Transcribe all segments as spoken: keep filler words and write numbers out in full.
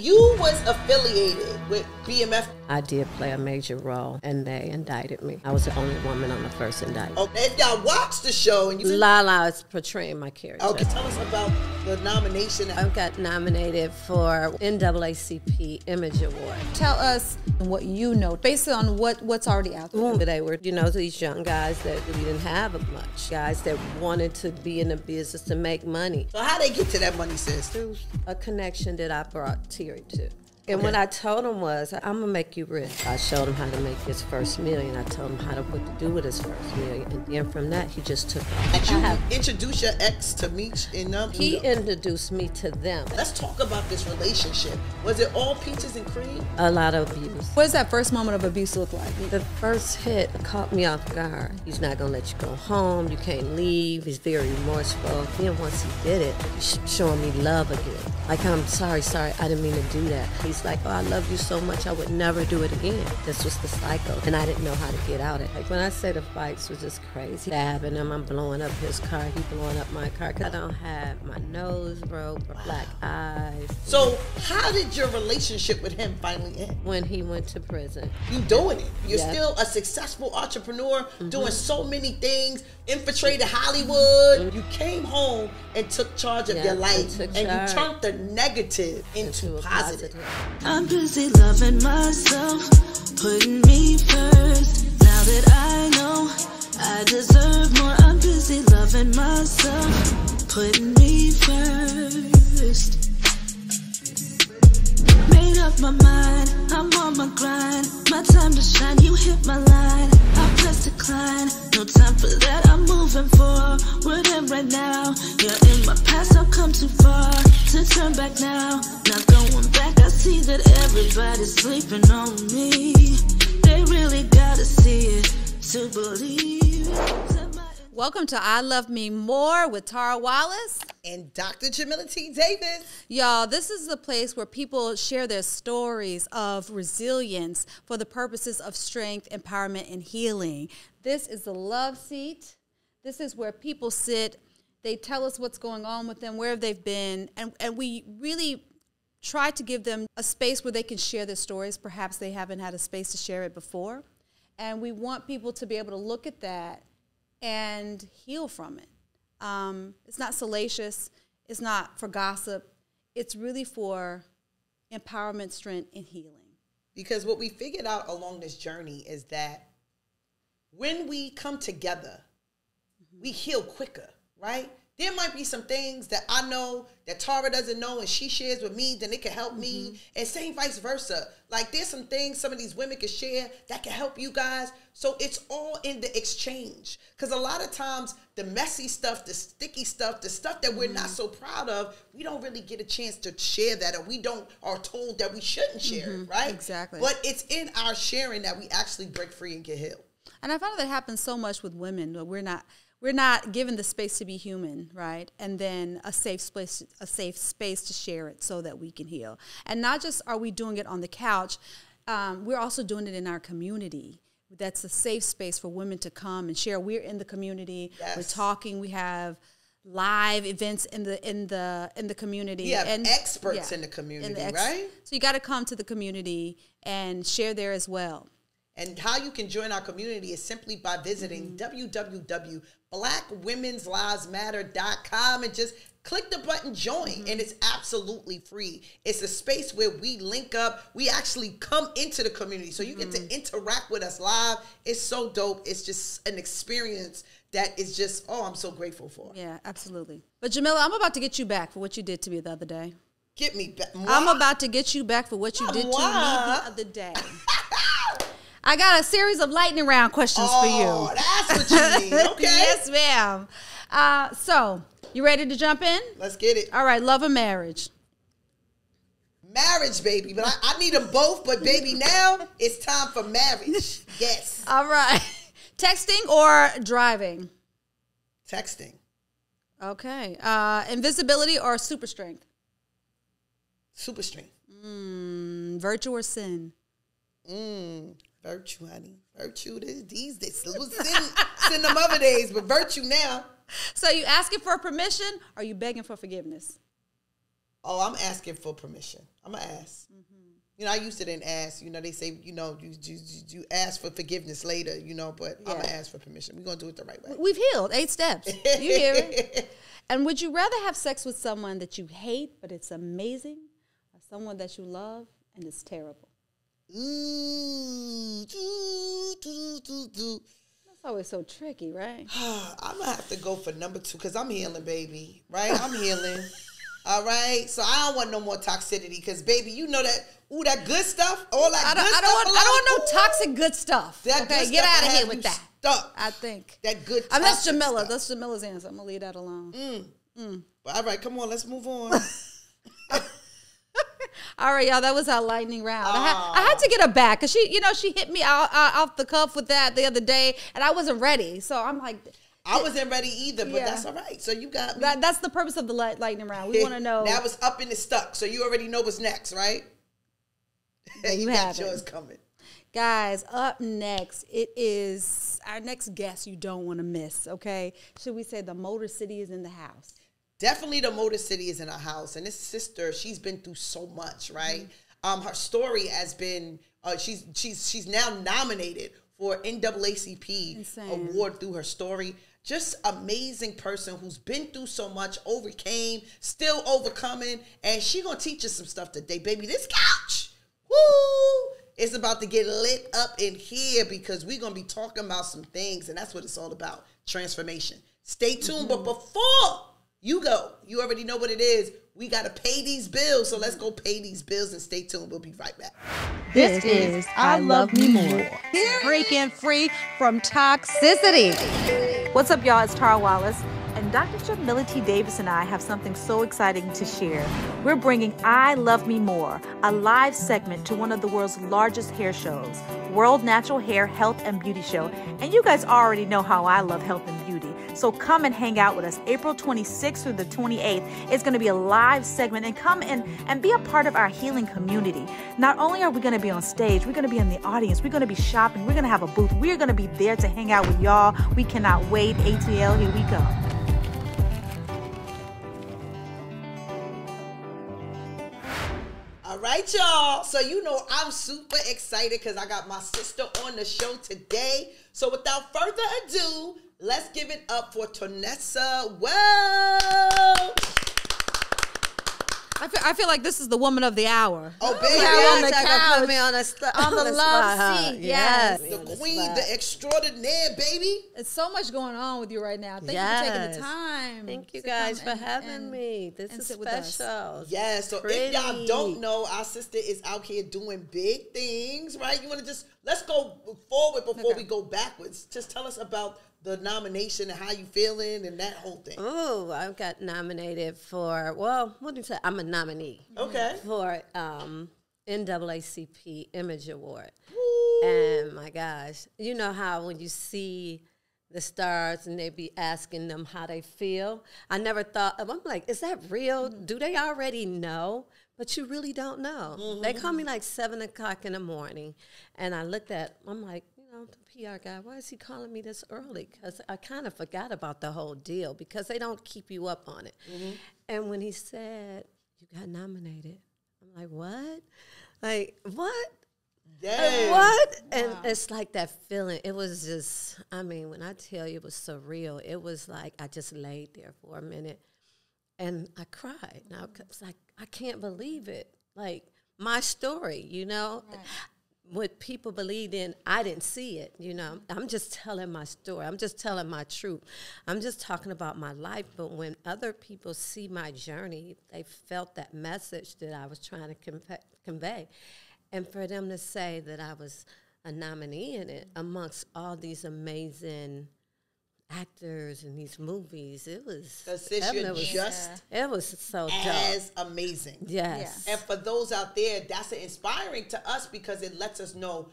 You was affiliated with B M F. I did play a major role, and they indicted me. I was the only woman on the first indictment. Okay, and y'all watched the show, and you... Lala is portraying my character. Okay, tell us about the nomination. I got nominated for N double A C P Image Award. Tell us what you know, based on what, what's already out there. Well, they were, you know, these young guys that we didn't have much, guys that wanted to be in the business to make money. So how they get to that money, sis? Through a connection that I brought to too. And okay. What I told him was, I'm gonna make you rich. I showed him how to make his first million. I told him how to what to do with his first million, and then from that he just took off. Did you have introduce your ex to Meech and them? He introduced me to them. Let's talk about this relationship. Was it all peaches and cream? A lot of abuse. What does that first moment of abuse look like? The first hit caught me off guard. He's not gonna let you go home. You can't leave. He's very remorseful. Then once he did it, he's showing me love again. Like, I'm sorry, sorry, I didn't mean to do that. He's like, oh, I love you so much, I would never do it again. This was the cycle, and I didn't know how to get out of it. Like, when I say the fights was just crazy, stabbing him, I'm blowing up his car, he blowing up my car, because I don't have my nose broke, or black eyes. So how did your relationship with him finally end? When he went to prison. You doing it. You're yep. still a successful entrepreneur, mm-hmm. doing so many things, infiltrated Hollywood. Mm-hmm. You came home and took charge of yep, your life, and charge. You turned the negative into, into positive. positive. I'm busy loving myself, putting me first. Now that I know I deserve more, I'm busy loving myself, putting me first. Made up my mind, I'm on my grind. My time to shine, you hit my line. I press decline, no time for that. I'm moving forward and right now. You're in my past, I've come too far to turn back now. Not going back, I see that everybody's sleeping on me. They really gotta see it to believe. Welcome to I Love Me More with Tara Wallace and Doctor Jamila T. Davis. Y'all, this is the place where people share their stories of resilience for the purposes of strength, empowerment, and healing. This is the love seat. This is where people sit. They tell us what's going on with them, where they've been, and, and we really try to give them a space where they can share their stories. Perhaps they haven't had a space to share it before. And we want people to be able to look at that and heal from it. Um, it's not salacious. It's not for gossip. It's really for empowerment, strength, and healing. Because what we figured out along this journey is that when we come together, mm-hmm. we heal quicker, right? There might be some things that I know that Tara doesn't know and she shares with me, then it can help mm-hmm. me. And same vice versa. Like, there's some things some of these women can share that can help you guys. So it's all in the exchange. Because a lot of times the messy stuff, the sticky stuff, the stuff that we're mm-hmm. not so proud of, we don't really get a chance to share that, or we don't are told that we shouldn't share mm-hmm. it, right? Exactly. But it's in our sharing that we actually break free and get healed. And I found that happens so much with women, but we're not... We're not given the space to be human, right? And then a safe space, a safe space to share it so that we can heal. And not just are we doing it on the couch, um, we're also doing it in our community. That's a safe space for women to come and share. We're in the community. Yes. We're talking. We have live events in the in the in the community. You have and experts yeah, in the community, in the ex right? So you got to come to the community and share there as well. And how you can join our community is simply by visiting mm-hmm. w w w dot black women's lives matter dot com and just click the button join. Mm-hmm. And it's absolutely free. It's a space where we link up. We actually come into the community. So you mm-hmm. get to interact with us live. It's so dope. It's just an experience that is just, oh, I'm so grateful for. Yeah, absolutely. But Jamila, I'm about to get you back for what you did to me the other day. Get me back. Moi. I'm about to get you back for what you Not did moi. to me the other day. I got a series of lightning round questions oh, for you. Oh, that's what you need. Okay. Yes, ma'am. Uh, so, you ready to jump in? Let's get it. All right, love or marriage? Marriage, baby. But I, I need them both. But, baby, now it's time for marriage. Yes. All right. Texting or driving? Texting. Okay. Uh, invisibility or super strength? Super strength. Mm, virtue or sin? Mm. Virtue, honey. Virtue these days. Sin, sin them other days, but virtue now. So you asking for permission, or are you begging for forgiveness? oh, I'm asking for permission. I'm going to ask. Mm-hmm. You know, I used to then ask. You know, they say, you know, you you, you ask for forgiveness later, you know, but yeah. I'm going to ask for permission. We're going to do it the right way. We've healed. Eight steps. You hear it. And would you rather have sex with someone that you hate but it's amazing or someone that you love and it's terrible? Ooh, doo, doo, doo, doo. That's always so tricky, right? I'm going to have to go for number two because I'm healing, baby, right? I'm healing. All right, so I don't want no more toxicity because, baby, you know that, ooh, that good stuff, all that I don't, good I don't stuff. Want, like, I don't want no toxic good stuff. That okay, good get stuff out of here with that. Stuck. I think. That good toxic That's Jamila. Stuff. That's Jamila's answer. I'm going to leave that alone. Mm. Mm. Well, all right, come on, let's move on. All right, y'all, that was our lightning round. I had, I had to get her back because she, you know, she hit me out, out, off the cuff with that the other day, and I wasn't ready, so I'm like... I wasn't ready either, but yeah. that's all right. So you got me. That, that's the purpose of the light, lightning round. We want to know. That was up and it's stuck, so you already know what's next, right? Yeah, you, you got yours coming. Guys, up next, it is our next guest you don't want to miss, okay? Should we say the Motor City is in the house? Definitely the Motor City is in our house. And this sister, she's been through so much, right? Mm-hmm. um, her story has been, uh, she's, she's, she's now nominated for N double A C P Insane. Award through her story. Just amazing person who's been through so much, overcame, still overcoming, and she gonna teach us some stuff today, baby. This couch, woo, it's about to get lit up in here because we're gonna be talking about some things, and that's what it's all about, transformation. Stay tuned, mm-hmm. but before you go, you already know what it is. We gotta pay these bills, so let's go pay these bills and stay tuned. We'll be right back. This, this is I Love Me More, breaking free from toxicity. What's up, y'all? It's Tara Wallace, and Doctor Jamila T. Davis and I have something so exciting to share. We're bringing I Love Me More, a live segment to one of the world's largest hair shows, World Natural Hair Health and Beauty Show. And you guys already know how I love health and beauty, so come and hang out with us. April twenty-sixth through the twenty-eighth, it's gonna be a live segment, and come in and be a part of our healing community. Not only are we gonna be on stage, we're gonna be in the audience, we're gonna be shopping, we're gonna have a booth, we're gonna be there to hang out with y'all. We cannot wait. A T L, here we go. All right, y'all. So you know I'm super excited because I got my sister on the show today. So without further ado, let's give it up for Tonesa Welch. I feel, I feel like this is the woman of the hour. Oh, baby. Yeah, on the, on, a on, on the, the love spot, seat. Huh? Yes. yes. The, the queen, spot. The extraordinaire, baby. It's so much going on with you right now. Thank yes. you for taking the time. Thank you guys for and, having and, me. This is special. Yes. So Pretty. If y'all don't know, our sister is out here doing big things, right? You want to just, let's go forward before okay. we go backwards. Just tell us about the nomination and how you feeling and that whole thing. Oh, I got nominated for, well, what do you say? I'm a nominee. Okay. For um, N double A C P Image Award. Woo. And my gosh, you know how when you see the stars and they be asking them how they feel? I never thought, I'm like, is that real? Mm-hmm. Do they already know? But you really don't know. Mm-hmm. They called me like seven o'clock in the morning. And I looked at, I'm like, the P R guy, why is he calling me this early? Because I kind of forgot about the whole deal because they don't keep you up on it. Mm-hmm. And when he said, you got nominated, I'm like, what? Like, what? Yes. What? Wow. And it's like that feeling. It was just, I mean, when I tell you it was surreal, it was like I just laid there for a minute and I cried. Mm-hmm. And I was like, I can't believe it. Like, my story, you know? Right. What people believed in, I didn't see it, you know. I'm just telling my story. I'm just telling my truth. I'm just talking about my life. But when other people see my journey, they felt that message that I was trying to convey. And for them to say that I was a nominee in it amongst all these amazing actors in these movies, it was, it was just it was so as dope. Amazing. Yes. yes. And for those out there, that's inspiring to us because it lets us know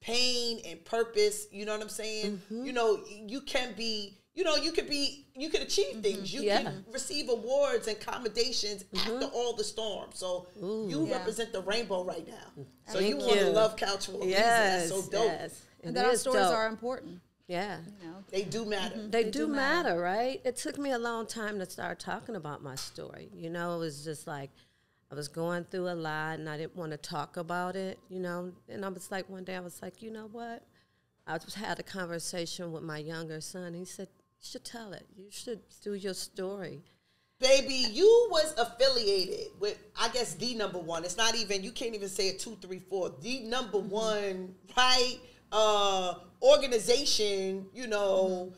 pain and purpose. You know what I'm saying? Mm-hmm. You know, you can be, you know, you could be, you could achieve things. You yeah. can receive awards and commendations mm-hmm. after all the storm. So Ooh, you yeah. represent the rainbow right now. So Thank you want to love couch for a yes, reason. That's so dope. Yes. And that our stories dope. Are important. Yeah. You know. They do matter. Mm-hmm. They, they do, do matter, matter, right? It took me a long time to start talking about my story. You know, it was just like, I was going through a lot, and I didn't want to talk about it, you know. And I was like, one day I was like, you know what? I just had a conversation with my younger son. He said, you should tell it. You should do your story. Baby, you was affiliated with, I guess, the number one. It's not even, you can't even say it two, three, four. The number one, right, uh, organization, you know,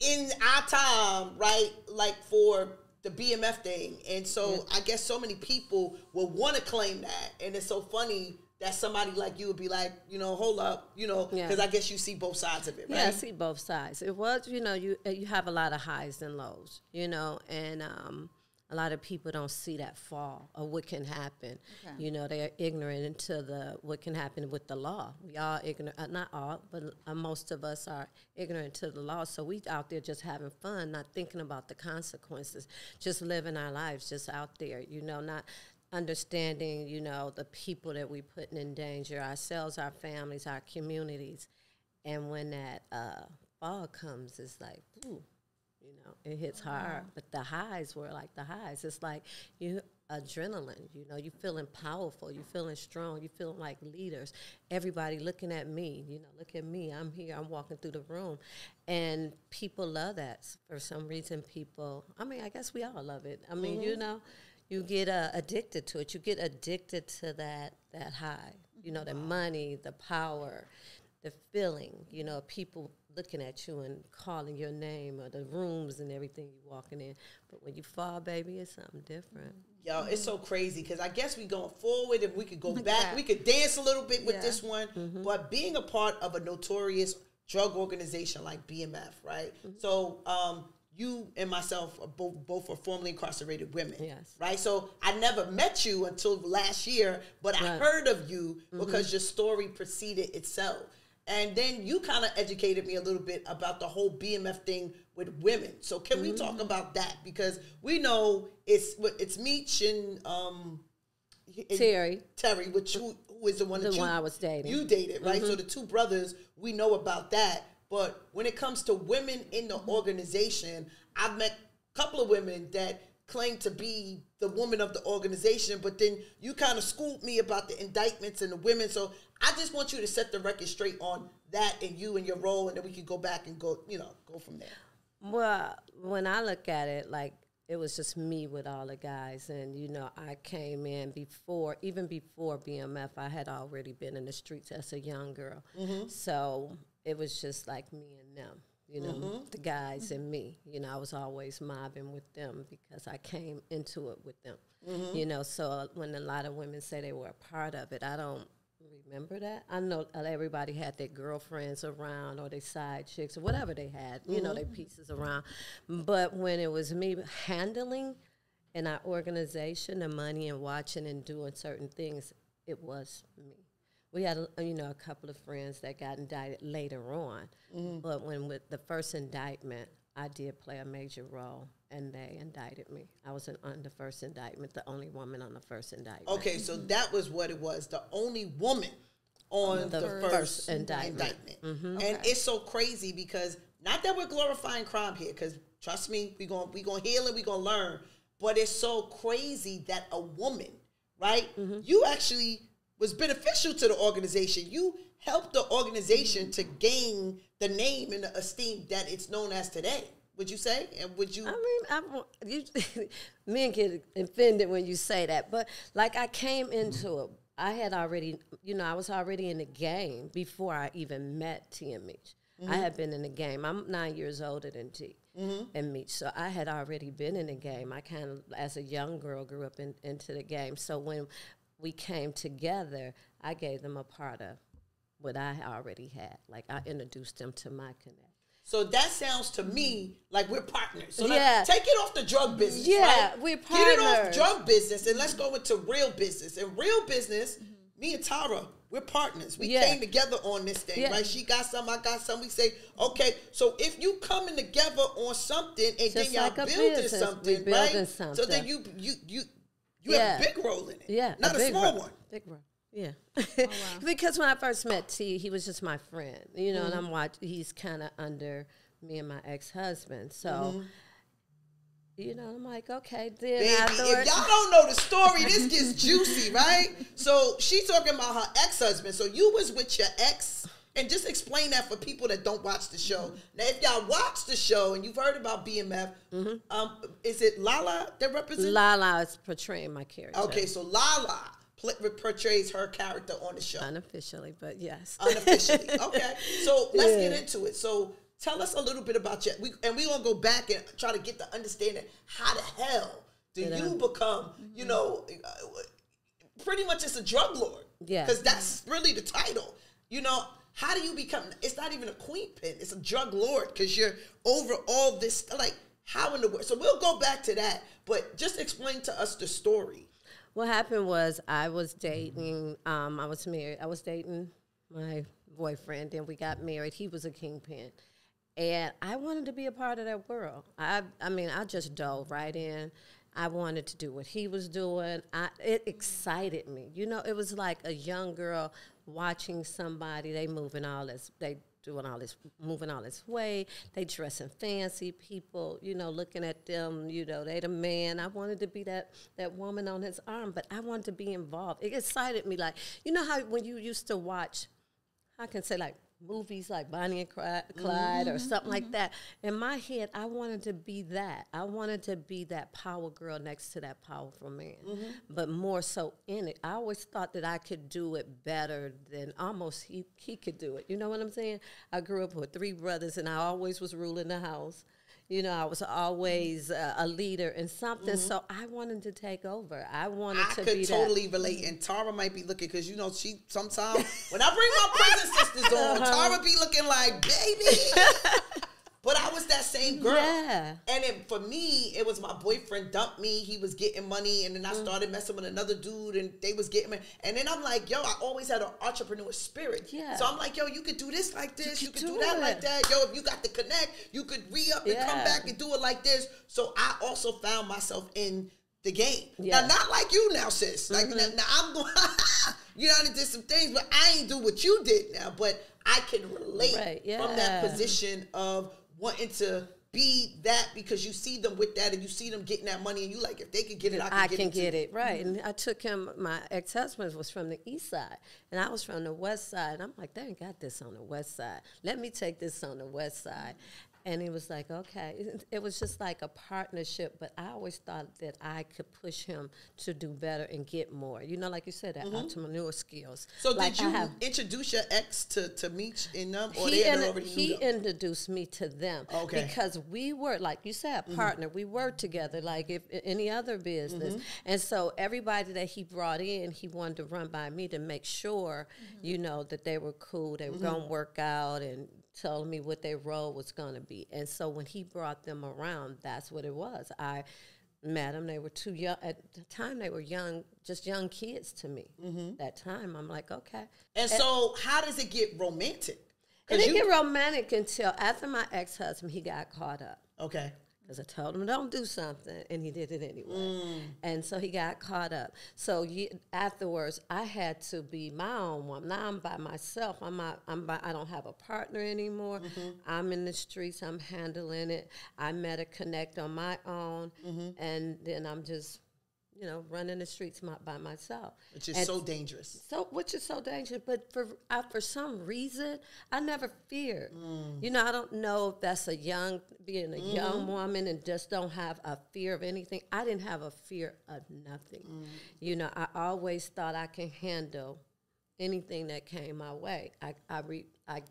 mm-hmm. in our time, right, like for the B M F thing. And so yeah. I guess so many people will want to claim that. And it's so funny that somebody like you would be like, you know, hold up, you know, because yeah. I guess you see both sides of it, right? Yeah, I see both sides. It was, you know, you you have a lot of highs and lows, you know, and um, a lot of people don't see that fall or what can happen. Okay. You know, they're ignorant to the what can happen with the law. We are ignorant, uh, not all, but uh, most of us are ignorant to the law. So we out there just having fun, not thinking about the consequences, just living our lives just out there, you know, not understanding, you know, the people that we putting in danger, ourselves, our families, our communities. And when that uh, fall comes, it's like, ooh, you know, it hits oh, hard. Wow. But the highs were like the highs. It's like you adrenaline, you know, you feeling powerful, you feeling strong, you feeling like leaders. Everybody looking at me, you know, look at me, I'm here, I'm walking through the room. And people love that. For some reason, people, I mean, I guess we all love it. I mean, mm-hmm. you know, you get uh, addicted to it. You get addicted to that that high. You know, the wow. money, the power, the feeling. You know, people looking at you and calling your name or the rooms and everything you're walking in. But when you fall, baby, it's something different. Yo, it's so crazy because I guess we going forward. If we could go back, we could dance a little bit with yeah. this one. Mm-hmm. But being a part of a notorious drug organization like B M F, right? Mm-hmm. So, um, you and myself are both both are formerly incarcerated women, yes. right? So I never met you until last year, but right. I heard of you mm-hmm. because your story preceded itself. And then you kind of educated me a little bit about the whole B M F thing with women. So can mm-hmm. we talk about that? Because we know it's it's Meech and um, Terry, Terry, which who, who is the one the that one you, I was dating. You dated, right? Mm-hmm. So the two brothers, we know about that. But when it comes to women in the organization, I've met a couple of women that claim to be the woman of the organization, but then you kind of schooled me about the indictments and the women. So I just want you to set the record straight on that and you and your role, and then we can go back and go, you know, go from there. Well, when I look at it, like, it was just me with all the guys. And, you know, I came in before, even before B M F, I had already been in the streets as a young girl. Mm-hmm. So it was just like me and them, you know, mm-hmm. the guys and me. You know, I was always mobbing with them because I came into it with them. Mm-hmm. You know, so when a lot of women say they were a part of it, I don't remember that. I know everybody had their girlfriends around or their side chicks or whatever they had, you mm-hmm. know, their pieces around. But when it was me handling in our organization, the money and watching and doing certain things, it was me. We had, you know, a couple of friends that got indicted later on. Mm-hmm. But when with the first indictment, I did play a major role, and they indicted me. I was an, on the first indictment, the only woman on the first indictment. Okay, so that was what it was, the only woman on, on the, the first, first indictment. indictment. Mm-hmm. Okay. And it's so crazy because, not that we're glorifying crime here, because trust me, we're going we gonna heal and we're going to learn. But it's so crazy that a woman, right, mm-hmm. you actually was beneficial to the organization. You helped the organization to gain the name and the esteem that it's known as today. Would you say? And would you? I mean, I you, men get offended when you say that, but like I came into it, I had already, you know, I was already in the game before I even met T and Meech. Mm-hmm. I had been in the game. I'm nine years older than T mm-hmm. and Meech, so I had already been in the game. I kind of, as a young girl, grew up in, into the game. So when we came together, I gave them a part of what I already had. Like, I introduced them to my connect. So that sounds to me like we're partners. So yeah. Take it off the drug business, yeah, right? We're partners. Get it off drug business, and let's go into real business. And real business, mm-hmm. me and Tara, we're partners. We yeah. came together on this thing, yeah. right? She got something, I got something. We say, okay, so if you coming together on something, and just then y'all like building business, something, building right? Something. So then you, you, you, You yeah. have a big role in it. Yeah. Not a, a small role. one. Big role. Yeah. Oh, wow. Because when I first met T, he was just my friend. You know, mm-hmm. and I'm watching, he's kind of under me and my ex-husband. So mm-hmm. You know, I'm like, okay, then Baby, I thought, if y'all don't know the story, this gets juicy, right? So she's talking about her ex-husband. So you was with your ex, and just explain that for people that don't watch the show. Mm-hmm. Now, if y'all watch the show and you've heard about B M F, mm-hmm. um, is it Lala that represents? Lala is portraying my character. Okay, so Lala portrays her character on the show. Unofficially, but yes. Unofficially, okay. So let's yeah. get into it. So tell us a little bit about you, we, and we're going to go back and try to get to understanding how the hell did you become, mm-hmm. you know, pretty much it's a drug lord. Yeah. Because that's really the title. You know, how do you become, it's not even a queen pin, it's a drug lord because you're over all this, like how in the world. So we'll go back to that, but just explain to us the story. What happened was I was dating, um, I was married, I was dating my boyfriend and we got married. He was a kingpin. And I wanted to be a part of that world. I, I mean, I just dove right in. I wanted to do what he was doing. I, it excited me. You know, it was like a young girl watching somebody. They moving all this, they doing all this, moving all this way. They dressing fancy. People, you know, looking at them. You know, they the man. I wanted to be that that woman on his arm, but I wanted to be involved. It excited me, like you know how when you used to watch, I can say like. movies like Bonnie and Clyde mm-hmm. or something mm-hmm. like that. In my head, I wanted to be that. I wanted to be that power girl next to that powerful man, mm-hmm. but more so in it. I always thought that I could do it better than almost he, he could do it. You know what I'm saying? I grew up with three brothers, and I always was ruling the house. You know, I was always uh, a leader in something, mm-hmm. so I wanted to take over. I wanted I to be I could totally that. relate, and Tara might be looking, because, you know, she sometimes, when I bring my prison sisters on, uh-huh. Tara be looking like, baby. But I was that same girl. Yeah. And it, for me, it was my boyfriend dumped me. He was getting money, and then I mm-hmm. started messing with another dude, and they was getting money. And then I'm like, yo, I always had an entrepreneur spirit. Yeah. So I'm like, yo, you could do this like this. You, you could do, do that like that. Yo, if you got to connect, you could re-up yeah. and come back and do it like this. So I also found myself in the game. Yeah. Now, not like you now, sis. Like, mm-hmm. now, now I'm going, you know, I did some things, but I ain't do what you did now. But I can relate right. yeah. from that position of wanting to be that because you see them with that and you see them getting that money and you like, if they could get it, I can, I get, can it get it. Right. Mm-hmm. And I took him, my ex-husband was from the east side and I was from the west side. And I'm like, they ain't got this on the west side. Let me take this on the west side. And he was like, okay. It, it was just like a partnership, but I always thought that I could push him to do better and get more. You know, like you said, that mm-hmm. entrepreneur skills. So like did you have, introduce your ex to, to Meech and them? Or he they in, already he introduced me to them. Okay. Because we were, like you said, partner. Mm-hmm. We were together like if any other business. Mm-hmm. And so everybody that he brought in, he wanted to run by me to make sure, mm-hmm. you know, that they were cool, they were mm-hmm. going to work out and telling me what their role was going to be. And so when he brought them around, that's what it was. I met them. They were too young. At the time, they were young, just young kids to me. Mm-hmm. That time, I'm like, okay. And, and so how does it get romantic? It didn't get romantic until after my ex-husband, he got caught up. Okay. Because I told him, don't do something, and he did it anyway. Mm. And so he got caught up. So you, afterwards, I had to be my own one. Now I'm by myself. I'm not, I'm by, I don't have a partner anymore. Mm-hmm. I'm in the streets. I'm handling it. I met a connect on my own, mm-hmm. and then I'm just, you know, running the streets my, by myself. Which is and so dangerous. So, which is so dangerous. But for I, for some reason, I never feared. Mm. You know, I don't know if that's a young, being a mm. young woman and just don't have a fear of anything. I didn't have a fear of nothing. Mm. You know, I always thought I can handle anything that came my way. I, I, re, I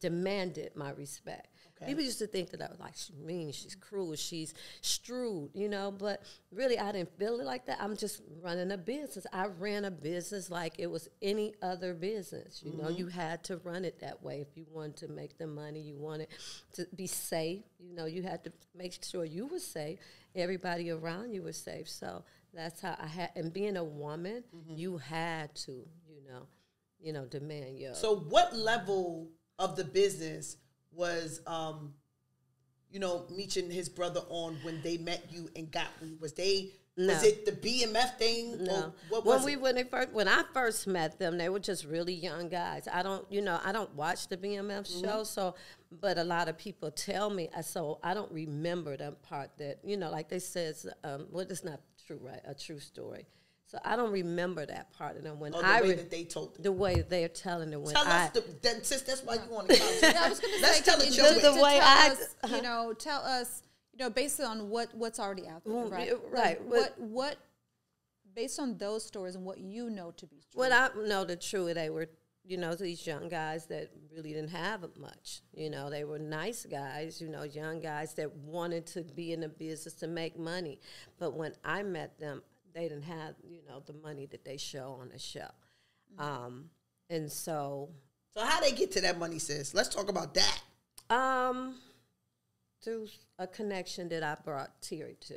demanded my respect. Okay. People used to think that I was like, she's mean, she's cruel, she's shrewd, you know, but really I didn't feel it like that. I'm just running a business. I ran a business like it was any other business. You mm-hmm. know, you had to run it that way. If you wanted to make the money, you wanted to be safe, you know, you had to make sure you were safe, everybody around you was safe. So that's how I had, and being a woman, mm-hmm. you had to, you know, you know, demand your. So what level of the business was, um, you know, Meech and his brother on when they met you and got you? Was they No. Was it the B M F thing? No. What was when we it? when they first when I first met them, they were just really young guys. I don't, you know, I don't watch the B M F mm-hmm. show, so but a lot of people tell me, so I don't remember that part that you know, like they said, um, well, it's not true, right? A true story. So I don't remember that part of them when oh, the I way that they told it. The way they're telling it when tell I us the, then since that's why you want to let's say, tell it your way. The way I us, uh, you know tell us. You know, based on what, what's already out there, well, right? Right. Like what, what, based on those stories and what you know to be true. What I know the true, they were, you know, these young guys that really didn't have much. You know, they were nice guys, you know, young guys that wanted to be in the business to make money. But when I met them, they didn't have, you know, the money that they show on the show. Mm-hmm. um, and so. So how they get to that money, sis? Let's talk about that. Um... Through a connection that I brought Terry to,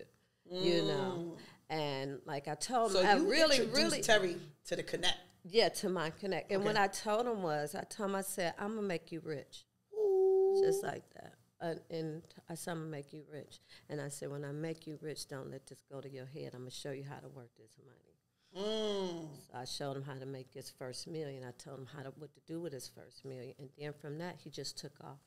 mm. you know, and like I told so him, I really, really Terry to the connect. Yeah, to my connect. And okay. what I told him was, I told him, I said, I'm gonna make you rich, Ooh. just like that. Uh, and I said, I'm gonna make you rich. And I said, when I make you rich, don't let this go to your head. I'm gonna show you how to work this money. Mm. So I showed him how to make his first million. I told him how to what to do with his first million, and then from that, he just took off.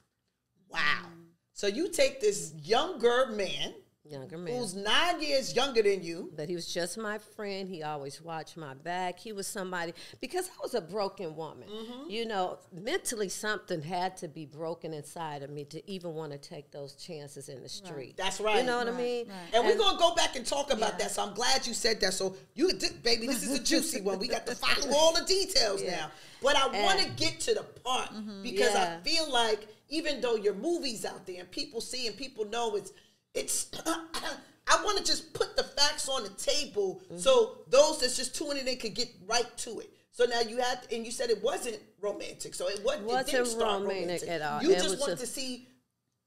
Wow. So you take this younger man, younger man, who's nine years younger than you. But he was just my friend. He always watched my back. He was somebody, because I was a broken woman. Mm-hmm. You know, mentally something had to be broken inside of me to even want to take those chances in the street. Right. That's right. You know what right, I mean? Right. And, and we're going to go back and talk about yeah. that. So I'm glad you said that. So you, baby, this is a juicy one. We got to follow all the details yeah. now. But I want to get to the part mm-hmm, because yeah. I feel like even though your movie's out there and people see and people know it's, it's. I want to just put the facts on the table mm-hmm. so those that's just tuning in can get right to it. So now you had, and you said it wasn't romantic, so it wasn't, wasn't it didn't start romantic at all. You it just wanted just... to see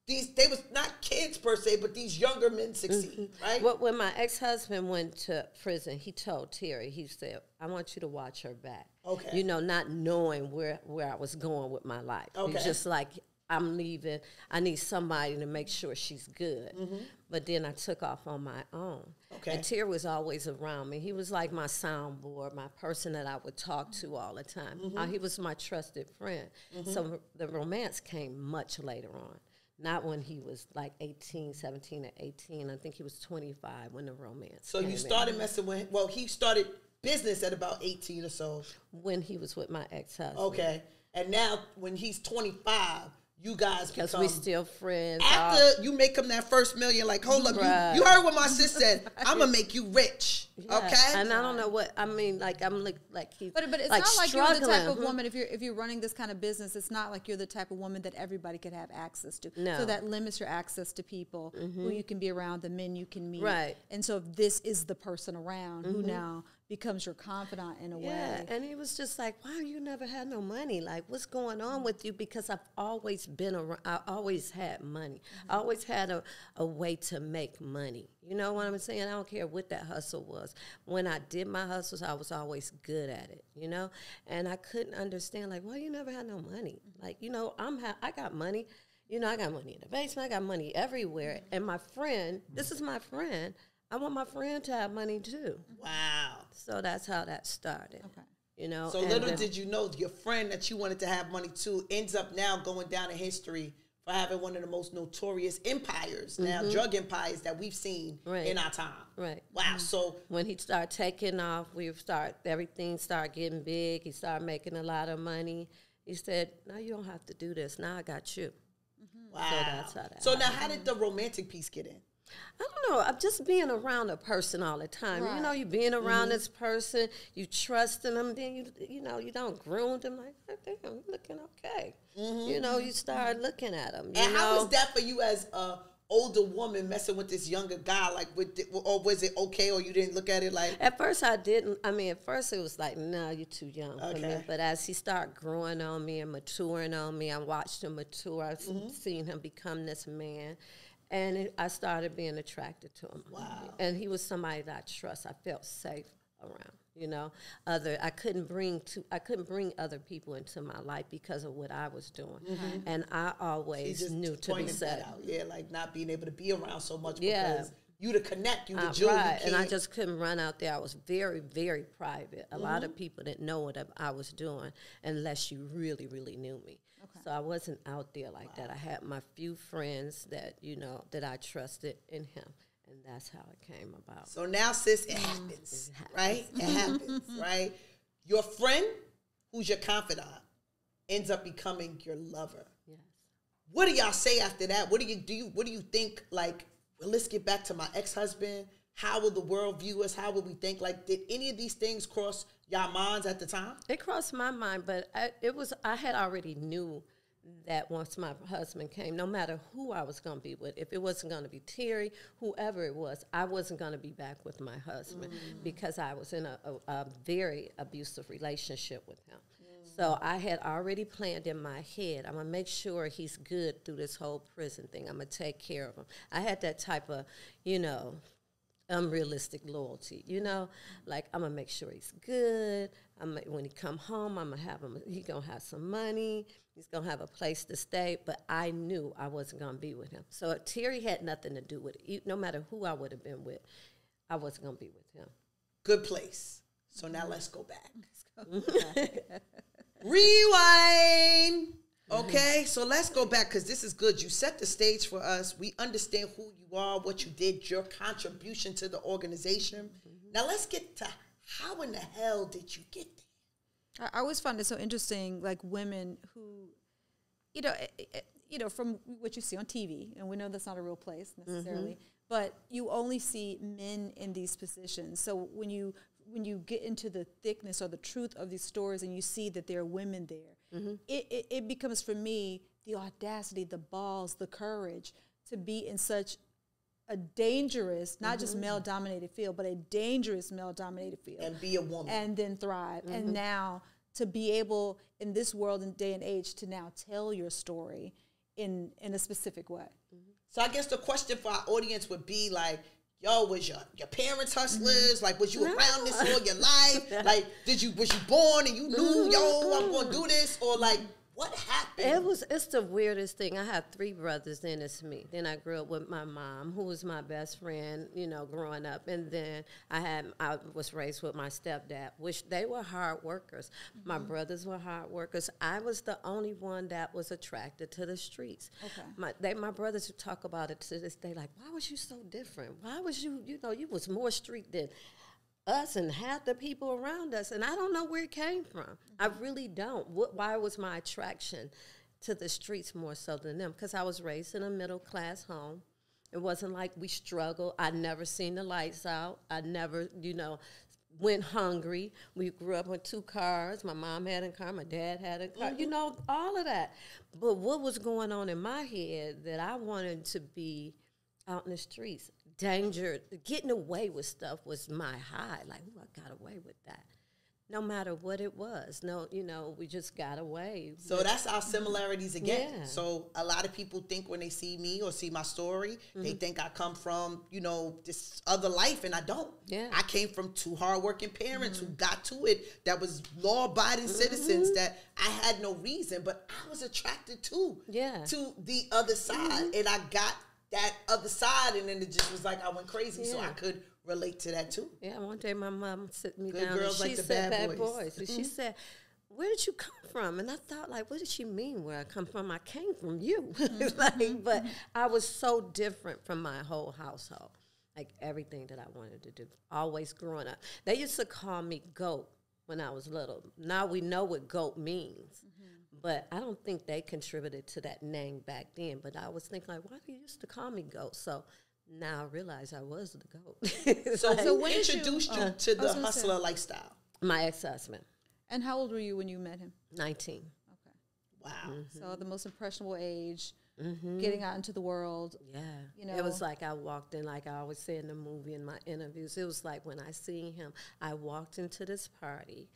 these. They was not kids per se, but these younger men succeed, mm-hmm. right? Well, when my ex-husband went to prison, he told Terry, he said, "I want you to watch her back." Okay, you know, not knowing where where I was going with my life. Okay, he was just like. I'm leaving. I need somebody to make sure she's good. Mm-hmm. But then I took off on my own. Okay. And Terry was always around me. He was like my soundboard, my person that I would talk to all the time. Mm-hmm. uh, he was my trusted friend. Mm-hmm. So the romance came much later on. Not when he was like eighteen, seventeen or eighteen. I think he was twenty-five when the romance So came you started in. messing with him. Well, he started business at about eighteen or so. When he was with my ex-husband. Okay. And now when he's twenty-five... You guys because become, we still friends. After uh, you make him that first million, like, hold up, right. you, you heard what my sis said. I'm gonna make you rich, yeah. okay? And I don't know what I mean. Like I'm like like he's but but it's like not like struggling. You're the type of woman. If you're if you're running this kind of business, it's not like you're the type of woman that everybody could have access to. No. So that limits your access to people mm-hmm. who you can be around, the men you can meet. Right. And so if this is the person around mm-hmm. who now. becomes your confidant in a yeah, way. And he was just like, wow, you never had no money. Like, what's going on with you? Because I've always been around, I always had money. Mm-hmm. I always had a, a way to make money. You know what I'm saying? I don't care what that hustle was. When I did my hustles, I was always good at it, you know? And I couldn't understand, like, well, you never had no money. Like, you know, I'm ha I got money. You know, I got money in the basement. I got money everywhere. And my friend, this is my friend, I want my friend to have money too. Wow. So that's how that started. Okay. You know. So little then, did you know your friend that you wanted to have money too ends up now going down in history for having one of the most notorious empires, mm-hmm. now drug empires that we've seen right. in our time. Right. Wow. Mm-hmm. So when he started taking off, we start everything started getting big. He started making a lot of money. He said, "Now you don't have to do this. Now I got you." Mm-hmm. Wow. So that's how that. So happened. Now, how did the romantic piece get in? I don't know. I'm just being around a person all the time. Right. You know, you being around mm-hmm. this person, you trusting them, then you you know, you don't groom them like, oh, damn, you're looking okay. Mm-hmm. You know, you start looking at them. You and know? How was that for you as a older woman messing with this younger guy? Like, with the, or was it okay, or you didn't look at it like? At first, I didn't. I mean, at first it was like, no, nah, you're too young okay. for me. But as he started growing on me and maturing on me, I watched him mature. I've mm-hmm. seen him become this man. And it, I started being attracted to him. Wow. And he was somebody that I trust. I felt safe around, you know. Other I couldn't bring to I couldn't bring other people into my life because of what I was doing. Mm-hmm. And I always knew to be safe. Out. Yeah, like not being able to be around so much yeah. because you to connect, you to do. Right, and I just couldn't run out there. I was very, very private. A mm-hmm. lot of people didn't know what I was doing unless you really, really knew me. Okay. So I wasn't out there like wow. that. I had my few friends that, you know, that I trusted in him. And that's how it came about. So now, sis, it happens, it happens. right? It happens, right? Your friend, who's your confidant, ends up becoming your lover. Yes. What do y'all say after that? What do you do? You, what do you think? Like, well, let's get back to my ex-husband. How will the world view us? How will we think? Like, did any of these things cross y'all minds at the time? It crossed my mind, but I, it was I had already knew. that once my husband came, no matter who I was going to be with, if it wasn't going to be Terry, whoever it was, I wasn't going to be back with my husband mm. because I was in a, a, a very abusive relationship with him. Mm. So I had already planned in my head, I'm going to make sure he's good through this whole prison thing. I'm going to take care of him. I had that type of, you know, unrealistic loyalty, you know? Like, I'm going to make sure he's good. I'm gonna, when he come home, I'm going to have him, he's going to have some money. He's going to have a place to stay, but I knew I wasn't going to be with him. So Terry had nothing to do with it. No matter who I would have been with, I wasn't going to be with him. Good place. So now let's go back. Let's go back. Rewind. Okay, so let's go back because this is good. You set the stage for us. We understand who you are, what you did, your contribution to the organization. Mm-hmm. Now let's get to how in the hell did you get there? I always find it so interesting, like women who, you know, it, it, you know, from what you see on T V, and we know that's not a real place necessarily, mm-hmm. but you only see men in these positions. So when you when you get into the thickness or the truth of these stories, and you see that there are women there, mm-hmm. it, it it becomes for me the audacity, the balls, the courage to be in such a dangerous, not mm-hmm. just male-dominated field, but a dangerous male-dominated field. And be a woman. And then thrive. Mm-hmm. And now to be able, in this world and day and age, to now tell your story in, in a specific way. Mm-hmm. So I guess the question for our audience would be like, yo, was your, your parents hustlers? Mm-hmm. Like, was you no. around this all your life? Like, did you was you born and you knew, mm-hmm. yo, I'm going to do this? Or like... What happened? It was, it's the weirdest thing. I have three brothers, then it's me. Then I grew up with my mom, who was my best friend, you know, growing up. And then I had, I was raised with my stepdad, which they were hard workers. Mm-hmm. My brothers were hard workers. I was the only one that was attracted to the streets. Okay. My, they, my brothers would talk about it to this day, like, why was you so different? Why was you, you know, you was more street than us and half the people around us, and I don't know where it came from. I really don't. What, why was my attraction to the streets more so than them? Because I was raised in a middle-class home. It wasn't like we struggled. I never seen the lights out. I never, you know, went hungry. We grew up with two cars. My mom had a car. My dad had a car. Mm-hmm. You know, all of that. But what was going on in my head that I wanted to be out in the streets? Danger, getting away with stuff was my high. Like, ooh, I got away with that. No matter what it was. No, you know, we just got away. So that's our similarities again. Yeah. So a lot of people think when they see me or see my story, mm-hmm. they think I come from, you know, this other life, and I don't. Yeah. I came from two hardworking parents mm-hmm. who got to it that was law-abiding mm-hmm. citizens that I had no reason, but I was attracted to, yeah. to the other side, mm-hmm. and I got that other side, and then it just was like I went crazy, yeah. so I could relate to that too. Yeah, one day my mom sit me Good down girls and she like the said bad, bad boys. boys. And mm-hmm. she said, where did you come from? And I thought, like, what did she mean where I come from? I came from you. Mm-hmm. like, but I was so different from my whole household. Like everything that I wanted to do, always growing up. They used to call me GOAT when I was little. Now we know what GOAT means. Mm-hmm. But I don't think they contributed to that name back then. But I was thinking, like, why do you used to call me GOAT? So now I realize I was the GOAT. so, like, so when introduced you, you uh, to the hustler say. lifestyle? My ex-husband. And how old were you when you met him? nineteen. Okay. Wow. Mm-hmm. So the most impressionable age, mm-hmm. getting out into the world. Yeah. You know, it was like I walked in, like I always say in the movie, in my interviews, it was like when I seen him, I walked into this party.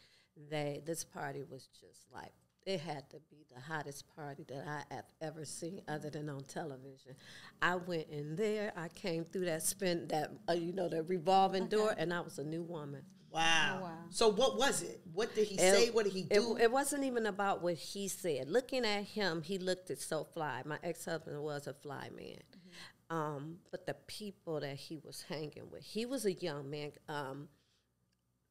They, this party was just like, it had to be the hottest party that I have ever seen other than on television. I went in there. I came through that spin, that, uh, you know, the revolving okay. door, and I was a new woman. Wow. Oh, wow. So what was it? What did he it, say? What did he do? It, it wasn't even about what he said. Looking at him, he looked it so fly. My ex-husband was a fly man. Mm-hmm. Um, but the people that he was hanging with, he was a young man. Um,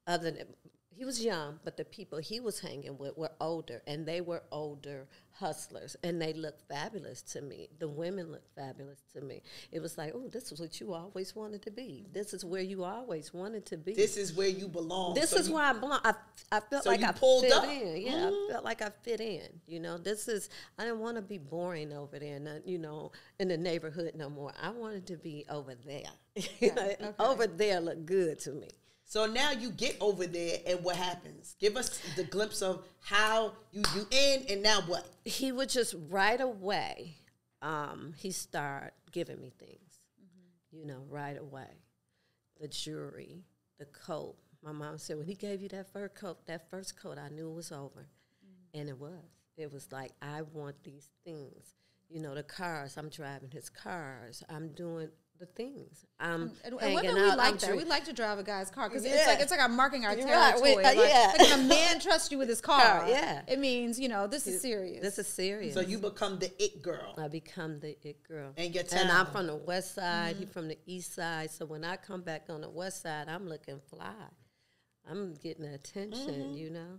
other than he was young, but the people he was hanging with were older, and they were older hustlers, and they looked fabulous to me. The women looked fabulous to me. It was like, oh, this is what you always wanted to be. This is where you always wanted to be. This is where you belong. This so is you, where I belong. I, I felt so like I fit up. in. Yeah, mm-hmm. I felt like I fit in. You know, this is, I didn't want to be boring over there, not, you know, in the neighborhood no more. I wanted to be over there. Okay. Okay. Over there looked good to me. So now you get over there, and what happens? Give us the glimpse of how you you end, and now what? He would just right away, um, he started giving me things, mm-hmm. you know, right away. The jewelry, the coat. My mom said, when he gave you that fur coat, that first coat, I knew it was over, mm-hmm. and it was. It was like, I want these things. You know, the cars, I'm driving his cars, I'm doing the things. Um, and, and women, we out, like I'm that. We like to drive a guy's car because yeah. it's like it's like I'm marking our territory. Right. We, uh, like, yeah. like if a man trusts you with his car, car, yeah, it means you know this it, is serious. This is serious. So you become the it girl. I become the it girl. And your town. And I'm from the west side. Mm-hmm. He from the east side. So when I come back on the west side, I'm looking fly. I'm getting attention, mm-hmm. you know.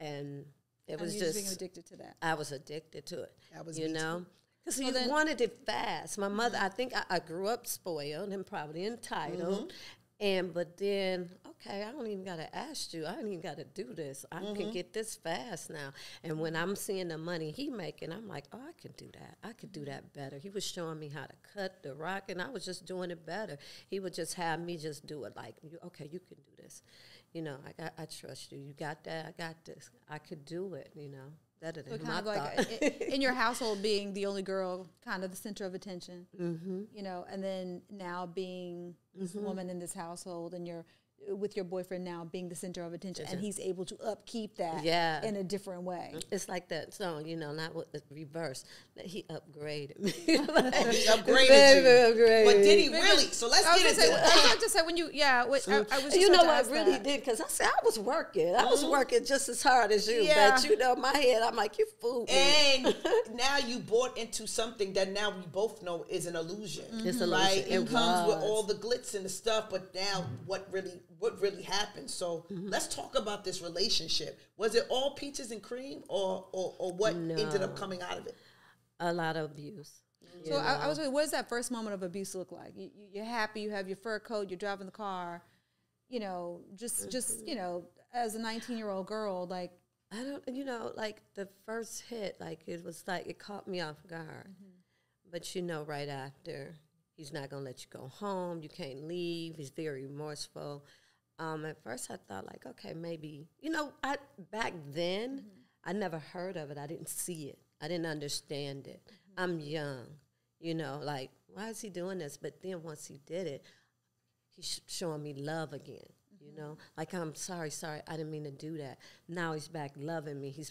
And it was and just, just being addicted to that. I was addicted to it. I was, you know. Too. Because well, he wanted it fast. My mother, I think I, I grew up spoiled and probably entitled. Mm-hmm. And but then, okay, I don't even got to ask you. I don't even got to do this. I mm-hmm. can get this fast now. And when I'm seeing the money he making, I'm like, oh, I can do that. I could do that better. He was showing me how to cut the rock, and I was just doing it better. He would just have me just do it like, okay, you can do this. You know, I, got, I trust you. You got that? I got this. I could do it, you know. That so kind of like a, in your household being the only girl, kind of the center of attention, mm-hmm. you know, and then now being mm-hmm. this woman in this household, and you're with your boyfriend now being the center of attention, mm-hmm. and he's able to upkeep that yeah. in a different way. It's like that song, you know, not with the reverse. He upgraded me. Like, oh, he upgraded you. Upgraded. But did he really? So let's I get into it. I was about to say when you, yeah, when, so, I, I was. Just you know what I really that. did because I said I was working. I was mm-hmm. working just as hard as you, yeah. but you know, in my head, I'm like, you fooled me. And now you bought into something that now we both know is an illusion. Mm-hmm. It's an illusion. Right? It, it comes was. with all the glitz and the stuff, but now what really? What really happened? So mm-hmm. let's talk about this relationship. Was it all peaches and cream, or or, or what no. ended up coming out of it? A lot of abuse. Mm-hmm. So I, I was wondering, what does that first moment of abuse look like? You, you're happy, you have your fur coat, you're driving the car, you know, just mm-hmm. just you know, as a nineteen year old girl, like I don't, you know, like the first hit, like it was like it caught me off guard, mm-hmm. but you know, right after. He's not going to let you go home. You can't leave. He's very remorseful. Um, at first, I thought, like, okay, maybe. You know, I back then, mm-hmm. I never heard of it. I didn't see it. I didn't understand it. Mm-hmm. I'm young. You know, like, why is he doing this? But then once he did it, he's showing me love again. Mm-hmm. You know, like, I'm sorry, sorry. I didn't mean to do that. Now he's back loving me. He's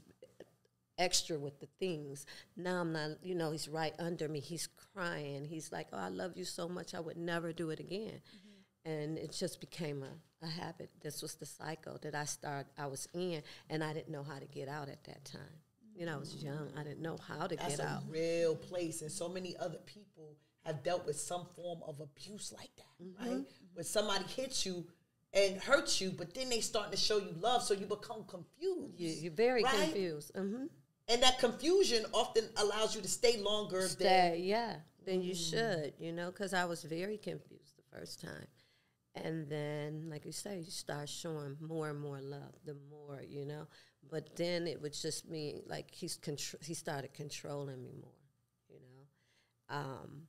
extra with the things. Now I'm not, you know, he's right under me. He's crying. He's like, oh, I love you so much. I would never do it again. Mm-hmm. And it just became a, a habit. This was the cycle that I started, I was in, and I didn't know how to get out at that time. Mm-hmm. You know, I was young. I didn't know how to That's get out. That's a real place, and so many other people have dealt with some form of abuse like that, mm-hmm. right? Mm-hmm. When somebody hits you, and hurts you, but then they starting to show you love, so you become confused. You, you're very right? confused. Mm-hmm. And that confusion often allows you to stay longer stay, than... yeah, than you mm. should, you know, because I was very confused the first time. And then, like you say, you start showing more and more love, the more, you know. But then it would just mean, like, he's contr he started controlling me more, you know. Um,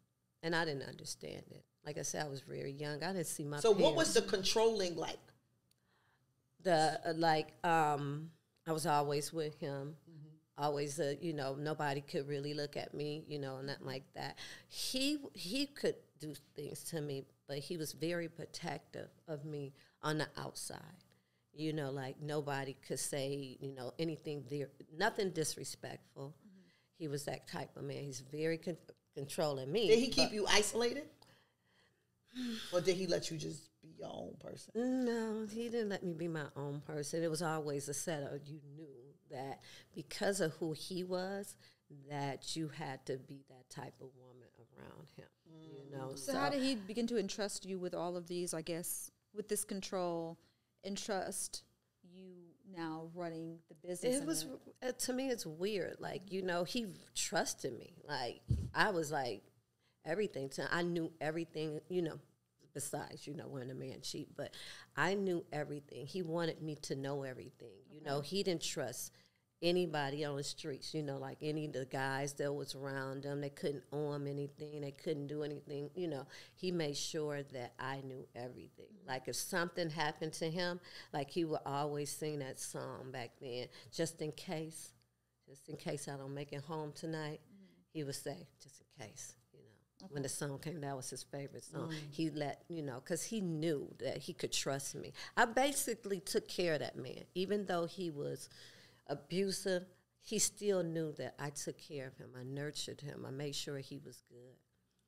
and I didn't understand it. Like I said, I was very young. I didn't see my So parents. What was the controlling like? The, uh, like, um, I was always with him. Mm-hmm. Always, uh, you know, nobody could really look at me, you know, nothing like that. He he could do things to me, but he was very protective of me on the outside. You know, like nobody could say, you know, anything there, nothing disrespectful. Mm-hmm. He was that type of man. He's very con controlling me. Did he keep you isolated? Or did he let you just be your own person? No, he didn't let me be my own person. It was always a setup. You knew that because of who he was, that you had to be that type of woman around him. You know. So, so how did he begin to entrust you with all of these, I guess, with this control, entrust you now running the business? It was, uh, to me, it's weird. Like, you know, he trusted me. Like, I was like everything. To, I knew everything, you know, besides, you know, when a man cheat. But I knew everything. He wanted me to know everything. Okay. You know, he didn't trust anybody on the streets, you know, like any of the guys that was around them. They couldn't arm anything. They couldn't do anything. You know, he made sure that I knew everything. Like if something happened to him, like he would always sing that song back then, just in case, just in case I don't make it home tonight, mm-hmm. he would say, just in case, you know. Okay. When the song came, that was his favorite song. Mm-hmm. He let, you know, because he knew that he could trust me. I basically took care of that man, even though he was abusive, he still knew that I took care of him. I nurtured him. I made sure he was good.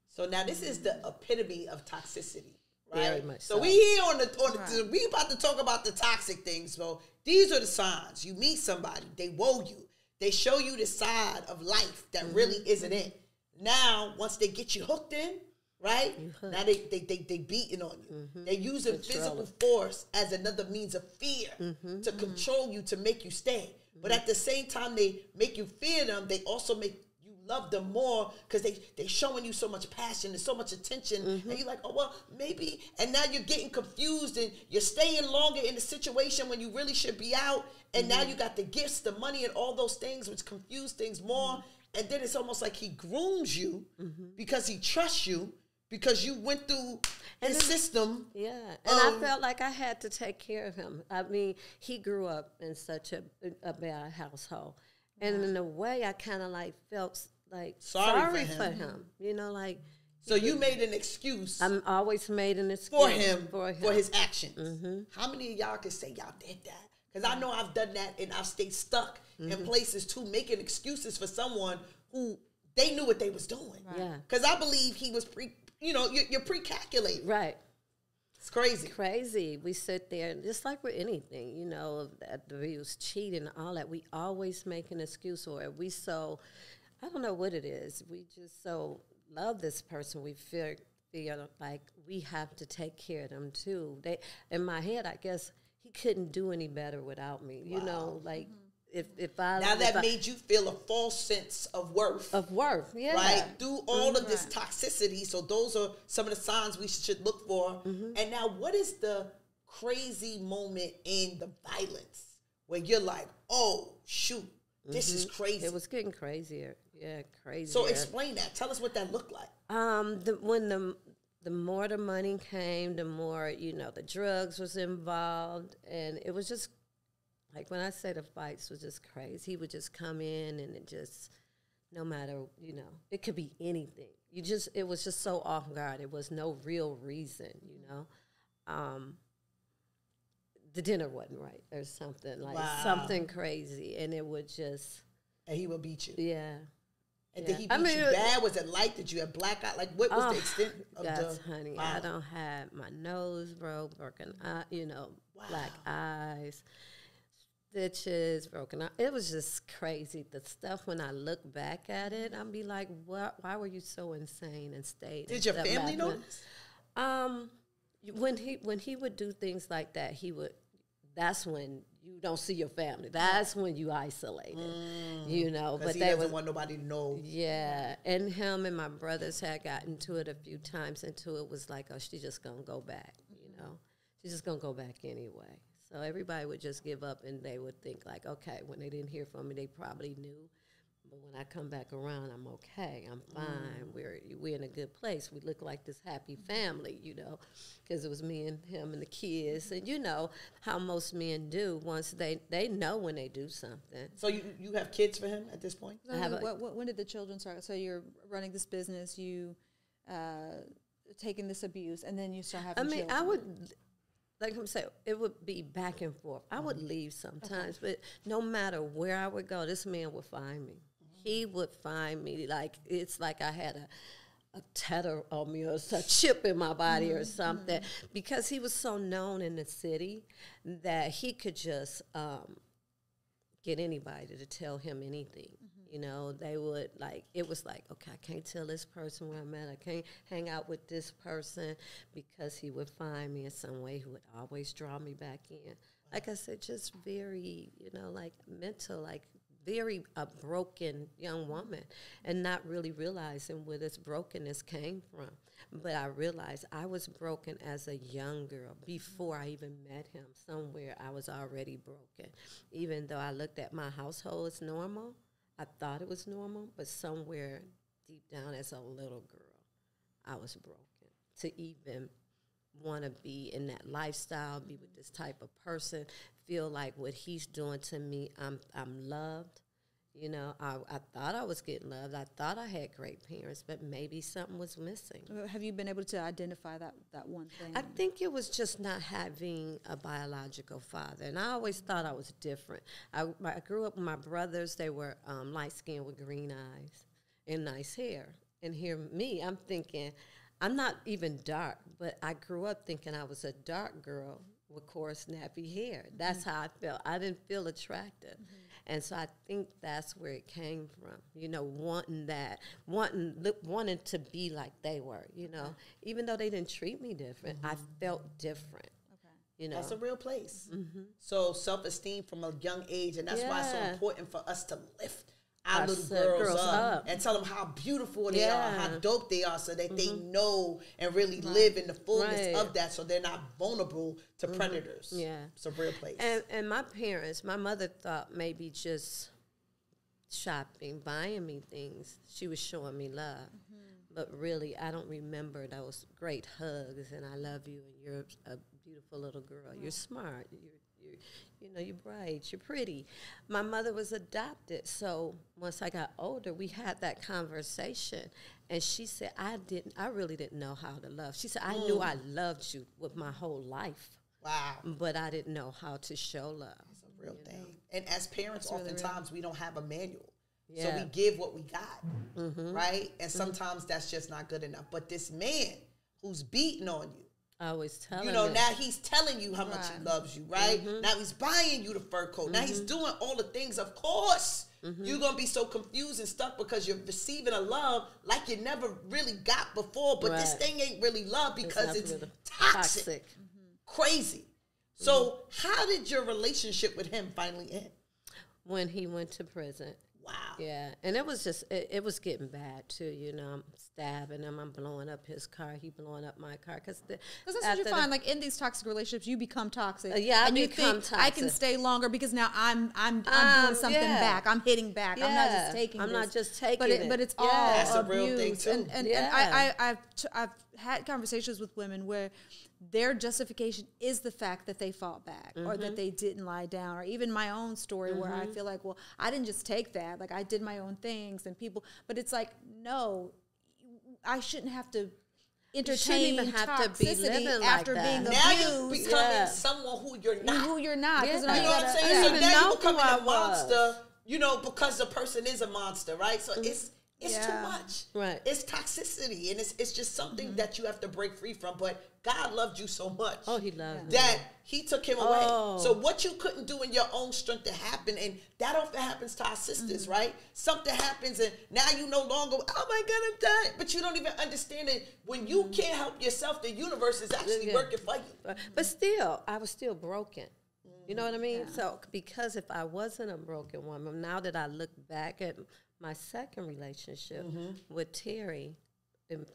So now this is the epitome of toxicity, right? Very much so. So we here on the, on the right. we about to talk about the toxic things. So these are the signs. You meet somebody, they woe you. They show you the side of life that mm-hmm. really isn't it. Now, once they get you hooked in, right? Hooked. Now they, they, they, they beating on you. Mm-hmm. They're using control. Physical force as another means of fear mm-hmm. to control mm-hmm. you, to make you stay. But at the same time, they make you fear them. They also make you love them more because they, they showing you so much passion and so much attention. Mm-hmm. And you're like, oh, well, maybe. And now you're getting confused and you're staying longer in the situation when you really should be out. And mm-hmm. now you got the gifts, the money, and all those things, which confuse things more. Mm-hmm. And then it's almost like he grooms you mm-hmm. because he trusts you. Because you went through his and system. Yeah, and um, I felt like I had to take care of him. I mean, he grew up in such a, a bad household. Yeah. And in a way, I kind of like felt like sorry, sorry for, him. for him. You know, like. So you was, made an excuse. I always made an excuse. For him, for, him. for his actions. Mm-hmm. How many of y'all can say y'all did that? Because I know I've done that and I've stayed stuck mm-hmm. in places too, making excuses for someone who they knew what they was doing. Right. Yeah. Because I believe he was pre- You know, you're, you're pre-calculating. Right. It's crazy. It's crazy. We sit there, and just like with anything, you know, that we was cheating and all that, we always make an excuse, or we so, I don't know what it is. We just so love this person. We feel, feel like we have to take care of them, too. They, in my head, I guess, he couldn't do any better without me. Wow. You know, like, mm-hmm. If, if I, now that if I, made you feel a false sense of worth. Of worth, yeah. Right? Through all mm-hmm. of this toxicity. So those are some of the signs we should look for. Mm-hmm. And now what is the crazy moment in the violence where you're like, oh, shoot, mm-hmm. this is crazy. It was getting crazier. Yeah, crazier. So explain that. Tell us what that looked like. Um, the, when the, the more the money came, the more, you know, the drugs was involved. And it was just like, when I say the fights was just crazy, he would just come in and it just, no matter, you know, it could be anything. You just, it was just so off guard. It was no real reason, you know. Um, the dinner wasn't right or something, like wow. something crazy. And it would just. And he would beat you. Yeah. And yeah. did he beat I mean, you bad? Was it light? Did you have blackout? Like, what was oh, the extent of gosh, the honey, wow. I don't have my nose broke, broken eye, you know, wow. black eyes. Stitches, broken out. It was just crazy. The stuff, when I look back at it, I'll be like, what, why were you so insane and stayed? Did your family know this? Um, when he, when he would do things like that, he would, that's when you don't see your family. That's when you isolated, mm, you know. But he doesn't was, want nobody to know. Yeah, and him and my brothers had gotten to it a few times until it was like, oh, she's just going to go back, you know. She's just going to go back anyway. So everybody would just give up, and they would think, like, okay, when they didn't hear from me, they probably knew. But when I come back around, I'm okay. I'm fine. Mm. We're, we're in a good place. We look like this happy family, you know, because it was me and him and the kids. And you know how most men do once they, they know when they do something. So you, you have kids for him at this point? I have what, what, when did the children start? So you're running this business, you uh, taking this abuse, and then you start having children. I mean, children. I would... Like I'm saying, it would be back and forth. I would leave sometimes, okay. but no matter where I would go, this man would find me. Mm-hmm. He would find me. Like, it's like I had a, a tether on me or a chip in my body mm-hmm. or something. Mm-hmm. Because he was so known in the city that he could just um, get anybody to tell him anything. Mm-hmm. You know, they would, like, it was like, okay, I can't tell this person where I'm at. I can't hang out with this person because he would find me in some way. He would always draw me back in. Like I said, just very, you know, like mental, like very a broken young woman, and not really realizing where this brokenness came from. But I realized I was broken as a young girl before I even met him. Somewhere I was already broken. Even though I looked at my household as normal, I thought it was normal, but somewhere deep down as a little girl, I was broken to even want to be in that lifestyle, be with this type of person, feel like what he's doing to me, I'm I'm loved. You know, I, I thought I was getting loved. I thought I had great parents, but maybe something was missing. Have you been able to identify that, that one thing? I think it was just not having a biological father. And I always thought I was different. I, I grew up with my brothers. They were um, light-skinned with green eyes and nice hair. And here, me, I'm thinking, I'm not even dark, but I grew up thinking I was a dark girl with coarse, nappy hair. That's mm-hmm. how I felt. I didn't feel attractive. Mm-hmm. And so I think that's where it came from, you know, wanting that, wanting wanting to be like they were, you know. Even though they didn't treat me different, mm-hmm. I felt different. Okay. You know. That's a real place. Mm-hmm. So self-esteem from a young age, and that's yeah. why it's so important for us to lift our, our little girls, girls up, up and tell them how beautiful they yeah. are, how dope they are, so that mm-hmm. they know and really right. live in the fullness right. of that, so they're not vulnerable to mm-hmm. predators. Yeah. It's a real place. And, and my parents, my mother thought maybe just shopping, buying me things, she was showing me love. Mm-hmm. But really, I don't remember those great hugs and I love you and you're a beautiful little girl. Mm-hmm. You're smart. You're You know, you're bright, you're pretty. My mother was adopted, so once I got older, we had that conversation, and she said, I didn't, I really didn't know how to love. She said, I mm. knew I loved you with my whole life. Wow. But I didn't know how to show love. That's a real thing. Know? And as parents, really oftentimes real. we don't have a manual. Yeah. So we give what we got, mm-hmm. right? And sometimes mm-hmm. that's just not good enough. But this man who's beating on you, I was telling you know, him. Now he's telling you how right. much he loves you, right? Mm-hmm. Now he's buying you the fur coat. Mm-hmm. Now he's doing all the things. Of course, mm-hmm. you're going to be so confused and stuck because you're receiving a love like you never really got before, but right. this thing ain't really love because it's, it's really toxic, toxic. Mm-hmm. crazy. Mm-hmm. So how did your relationship with him finally end? When he went to prison. Wow. Yeah, and it was just, it, it was getting bad, too, you know, I'm stabbing him, I'm blowing up his car, he blowing up my car. Because that's what you find, the, like, in these toxic relationships, you become toxic. Uh, yeah, I and become you think, toxic. I can stay longer because now I'm I'm, I'm um, doing something yeah. back, I'm hitting back, yeah. I'm not just taking I'm this. not just taking but it, it. But it's yeah. all That's abuse. a real thing, too. And, and, yeah. and I, I, I've, t I've had conversations with women where their justification is the fact that they fought back mm-hmm. or that they didn't lie down, or even my own story mm-hmm. where I feel like, well, I didn't just take that. Like, I did my own things and people, but it's like, no, I shouldn't have to entertain you even have to be living after like being that. Abused. Now you're becoming yeah. someone who you're not. Who you're not. Yeah. You know what I'm saying? So now you're becoming a monster, you know, because the person is a monster, right? So mm-hmm. it's, It's yeah. too much. Right. It's toxicity, and it's it's just something mm-hmm. that you have to break free from. But God loved you so much. Oh, he loved that him. He took him oh. away. So what you couldn't do in your own strength to happen, and that often happens to our sisters, mm-hmm. right? Something happens, and now you no longer, oh my God, I'm dying. But you don't even understand it. When you mm-hmm. can't help yourself, the universe is actually yeah. working for you. But still, I was still broken. Mm-hmm. You know what I mean? Yeah. So because if I wasn't a broken woman, now that I look back at my second relationship mm-hmm. with Terry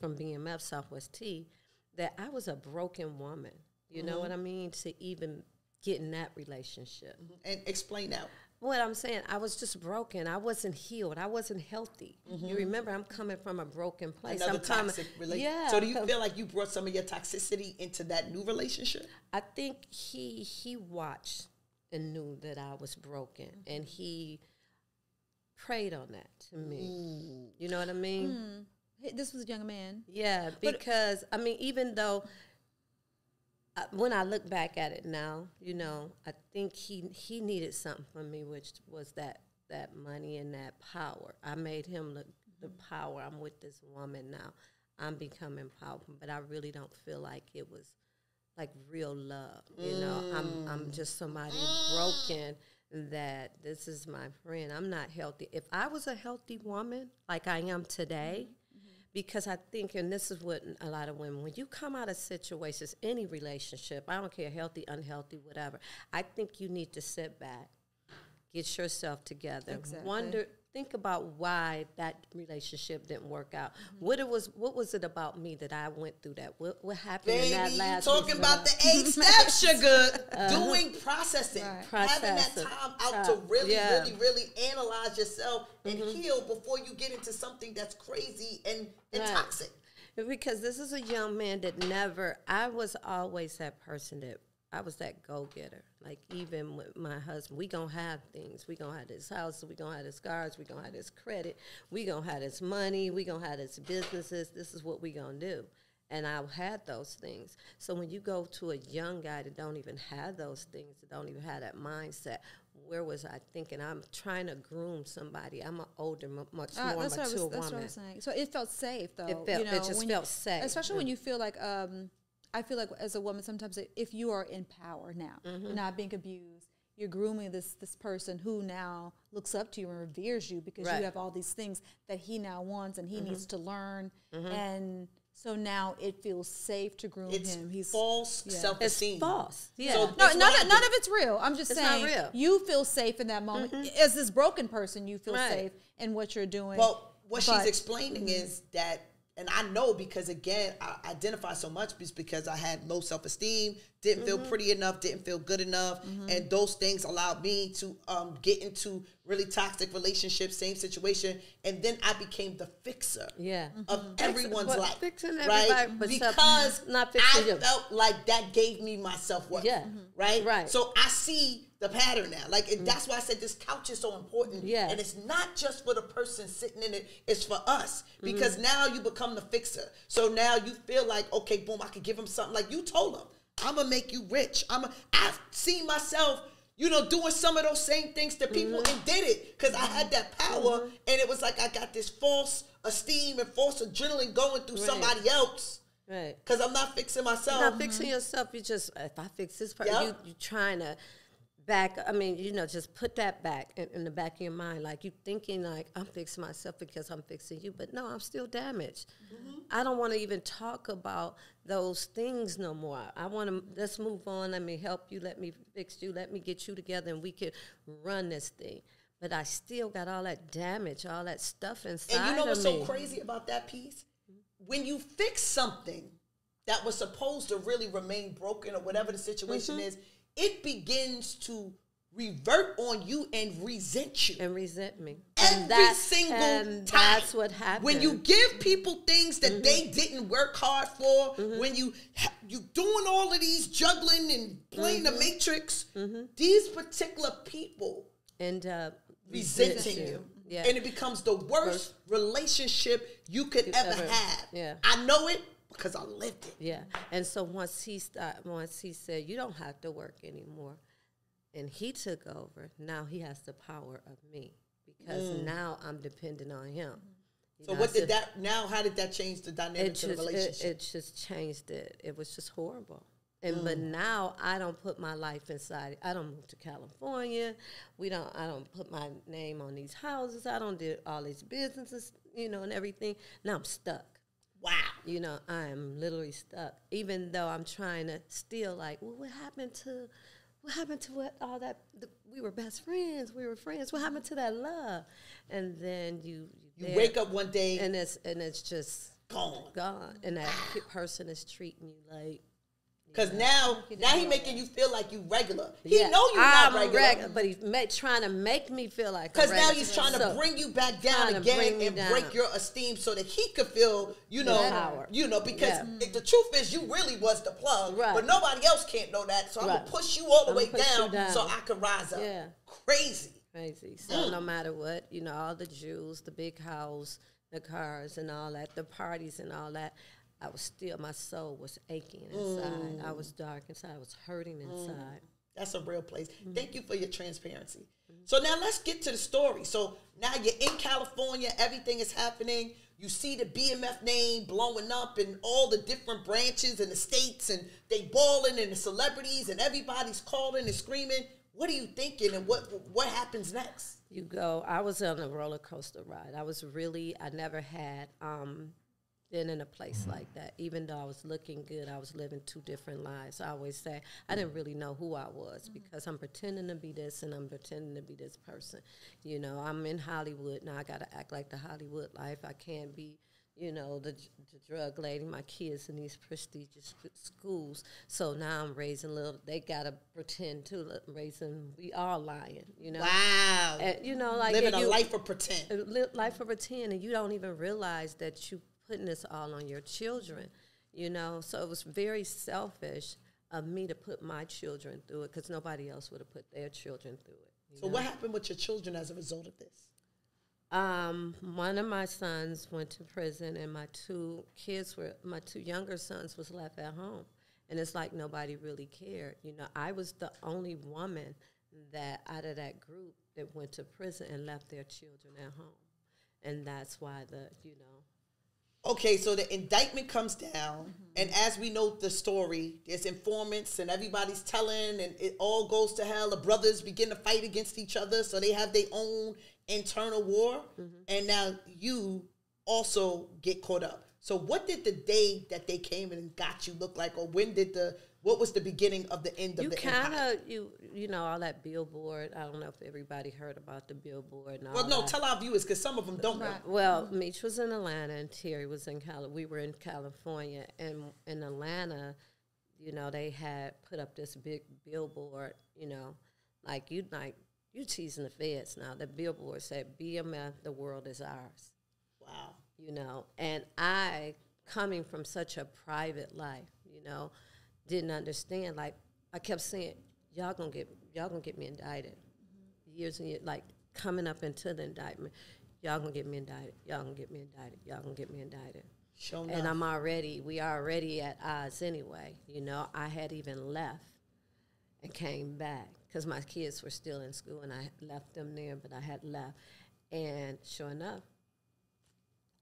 from B M F, Southwest T, that I was a broken woman. You mm-hmm. know what I mean? To even get in that relationship. Mm-hmm. And explain that. What I'm saying, I was just broken. I wasn't healed. I wasn't healthy. Mm-hmm. You remember, I'm coming from a broken place. Another I'm toxic relationship. Yeah, so do you feel like you brought some of your toxicity into that new relationship? I think he he watched and knew that I was broken. Mm-hmm. And he preyed on that to me. Mm. You know what I mean? Mm. This was a young man. Yeah, because, but, I mean, even though I, when I look back at it now, you know, I think he he needed something from me, which was that, that money and that power. I made him look the power. I'm with this woman now. I'm becoming powerful, but I really don't feel like it was, like, real love. You mm. know, I'm, I'm just somebody mm. broken that this is my friend. I'm not healthy. If I was a healthy woman like I am today, mm-hmm. because I think, and this is what a lot of women, when you come out of situations, any relationship, I don't care, healthy, unhealthy, whatever, I think you need to sit back, get yourself together, exactly. wonder, think about why that relationship didn't work out. Mm-hmm. What it was, what was it about me that I went through that? What, what happened Baby, in that last? Baby, talking result? About the eight steps, sugar. Uh, Doing processing, right. having that time out uh, to really, yeah. really, really analyze yourself and mm-hmm. heal before you get into something that's crazy and, and right. toxic. Because this is a young man that never. I was always that person that. I was that go-getter. Like, even with my husband, we gonna have things. We gonna have this house, we gonna have this cars, we gonna have this credit, we gonna have this money, we gonna have this businesses, this is what we gonna do. And I've had those things. So when you go to a young guy that don't even have those things, that don't even have that mindset, where was I thinking? I'm trying to groom somebody. I'm an older, much more uh, mature was, woman. That's what I was saying. So it felt safe, though. It, felt, you know, it just felt you, safe. Especially mm. when you feel like... Um, I feel like as a woman, sometimes if you are in power now, mm-hmm. you're not being abused, you're grooming this this person who now looks up to you and reveres you because right. you have all these things that he now wants and he mm-hmm. needs to learn. Mm-hmm. And so now it feels safe to groom it's him. He's false yeah. self-esteem. It's false. Yeah. So no, none, none of it's real. I'm just it's saying not real. You feel safe in that moment. Mm-hmm. As this broken person, you feel right. safe in what you're doing. Well, what but, she's explaining mm-hmm. is that and I know because, again, I identify so much because I had low self-esteem, didn't mm-hmm. feel pretty enough, didn't feel good enough. Mm-hmm. And those things allowed me to um, get into really toxic relationships, same situation. And then I became the fixer yeah. of mm-hmm. everyone's but life. Fixing everybody, right? But because not fixing I you. Felt like that gave me my self-worth. Yeah. Mm-hmm. Right? Right. So I see the pattern now. Like, mm-hmm. that's why I said this couch is so important. Yeah. And it's not just for the person sitting in it. It's for us. Because mm-hmm. now you become the fixer. So now you feel like, okay, boom, I could give him something. Like you told him, I'm going to make you rich. I'm a, I've seen myself, you know, doing some of those same things to people mm-hmm. and did it because mm-hmm. I had that power. Mm-hmm. And it was like I got this false esteem and false adrenaline going through right. somebody else. Right. Because I'm not fixing myself. You're not fixing mm-hmm. yourself. You just, if I fix this person, yep. you, you're trying to. Back, I mean, you know, just put that back in, in the back of your mind. Like, you thinking, like, I'm fixing myself because I'm fixing you. But, no, I'm still damaged. Mm-hmm. I don't want to even talk about those things no more. I want to, let's move on. Let me help you. Let me fix you. Let me get you together, and we can run this thing. But I still got all that damage, all that stuff inside of me. And you know what's so crazy about that piece? When you fix something that was supposed to really remain broken or whatever the situation mm-hmm. is, it begins to revert on you and resent you. And resent me. Every and that, single and time. That's what happens. When you give people things that mm-hmm. they didn't work hard for, mm-hmm. when you you doing all of these juggling and playing mm-hmm. the matrix, mm-hmm. these particular people end up uh, resenting, resenting you. you. Yeah. And it becomes the worst First. relationship you could You've ever, ever have. Yeah. I know it. Because I lived it. Yeah, and so once he started, once he said, "You don't have to work anymore," and he took over. Now he has the power of me because mm. now I'm dependent on him. You so know, what did that? Now how did that change the dynamic of the relationship? It, it just changed it. It was just horrible. And mm. but now I don't put my life inside. I don't move to California. We don't. I don't put my name on these houses. I don't do all these businesses, you know, and everything. Now I'm stuck. Wow. You know, I am literally stuck, even though I'm trying to still like, well, what happened to, what happened to what all that, the, we were best friends, we were friends, what happened to that love? And then you. You, you wake up one day. And it's, and it's just. Gone. Gone. And that person is treating you like. Because now, now he making you feel like you regular. He yeah. know you're not regular. regular. But he's ma trying to make me feel like Because now he's trying to so bring you back down again and down. break your esteem so that he could feel, you know, yeah. you know, because yeah. if the truth is you really was the plug. Right. But nobody else can't know that. So right. I'm going to push you all the I'm way down, down so I can rise up. Yeah. Crazy. Crazy. So mm. no matter what, you know, all the jewels, the big house, the cars and all that, the parties and all that. I was still, my soul was aching inside. Mm. I was dark inside. I was hurting inside. Mm. That's a real place. Mm. Thank you for your transparency. Mm. So now let's get to the story. So now you're in California. Everything is happening. You see the B M F name blowing up in all the different branches and the states, and they balling and the celebrities and everybody's calling and screaming. what are you thinking and what what happens next? You go, I was on a roller coaster ride. I was really, I never had um, been in a place like that. Even though I was looking good, I was living two different lives. I always say, I didn't really know who I was because I'm pretending to be this and I'm pretending to be this person. You know, I'm in Hollywood. Now I got to act like the Hollywood life. I can't be, you know, the, the drug lady, my kids in these prestigious schools. So now I'm raising little, they got to pretend too, raising, we all lying, you know. Wow. And, you know, like. Living a you, life of pretend. Life of pretend, and you don't even realize that you putting this all on your children, you know. So it was very selfish of me to put my children through it because nobody else would have put their children through it. So know? What happened with your children as a result of this? Um, one of my sons went to prison, and my two kids were, my two younger sons was left at home. And it's like nobody really cared. You know, I was the only woman that out of that group that went to prison and left their children at home. And that's why the, you know. Okay, so the indictment comes down, mm-hmm. and as we know the story, there's informants, and everybody's telling, and it all goes to hell. The brothers begin to fight against each other, so they have their own internal war, mm-hmm. and now you also get caught up. So what did the day that they came in and got you look like, or when did the, what was the beginning of the end of you the kind of, you you know, all that billboard, I don't know if everybody heard about the billboard. And all well, no, that. Tell our viewers, because some of them don't right. know. Well, Meech was in Atlanta, and Terry was in California. We were in California, and in Atlanta, you know, they had put up this big billboard, you know, like you'd like, you teasing the feds now. The billboard said, B M F, the world is ours. Wow. You know, and I, coming from such a private life, you know, didn't understand. Like, I kept saying, y'all gonna get, y'all gonna get me indicted. Mm-hmm. Years and years, like, coming up into the indictment, y'all gonna get me indicted, y'all gonna get me indicted, y'all gonna get me indicted. Sure enough. And I'm already, we are already at odds anyway. You know, I had even left and came back, because my kids were still in school, and I left them there, but I had left. And sure enough,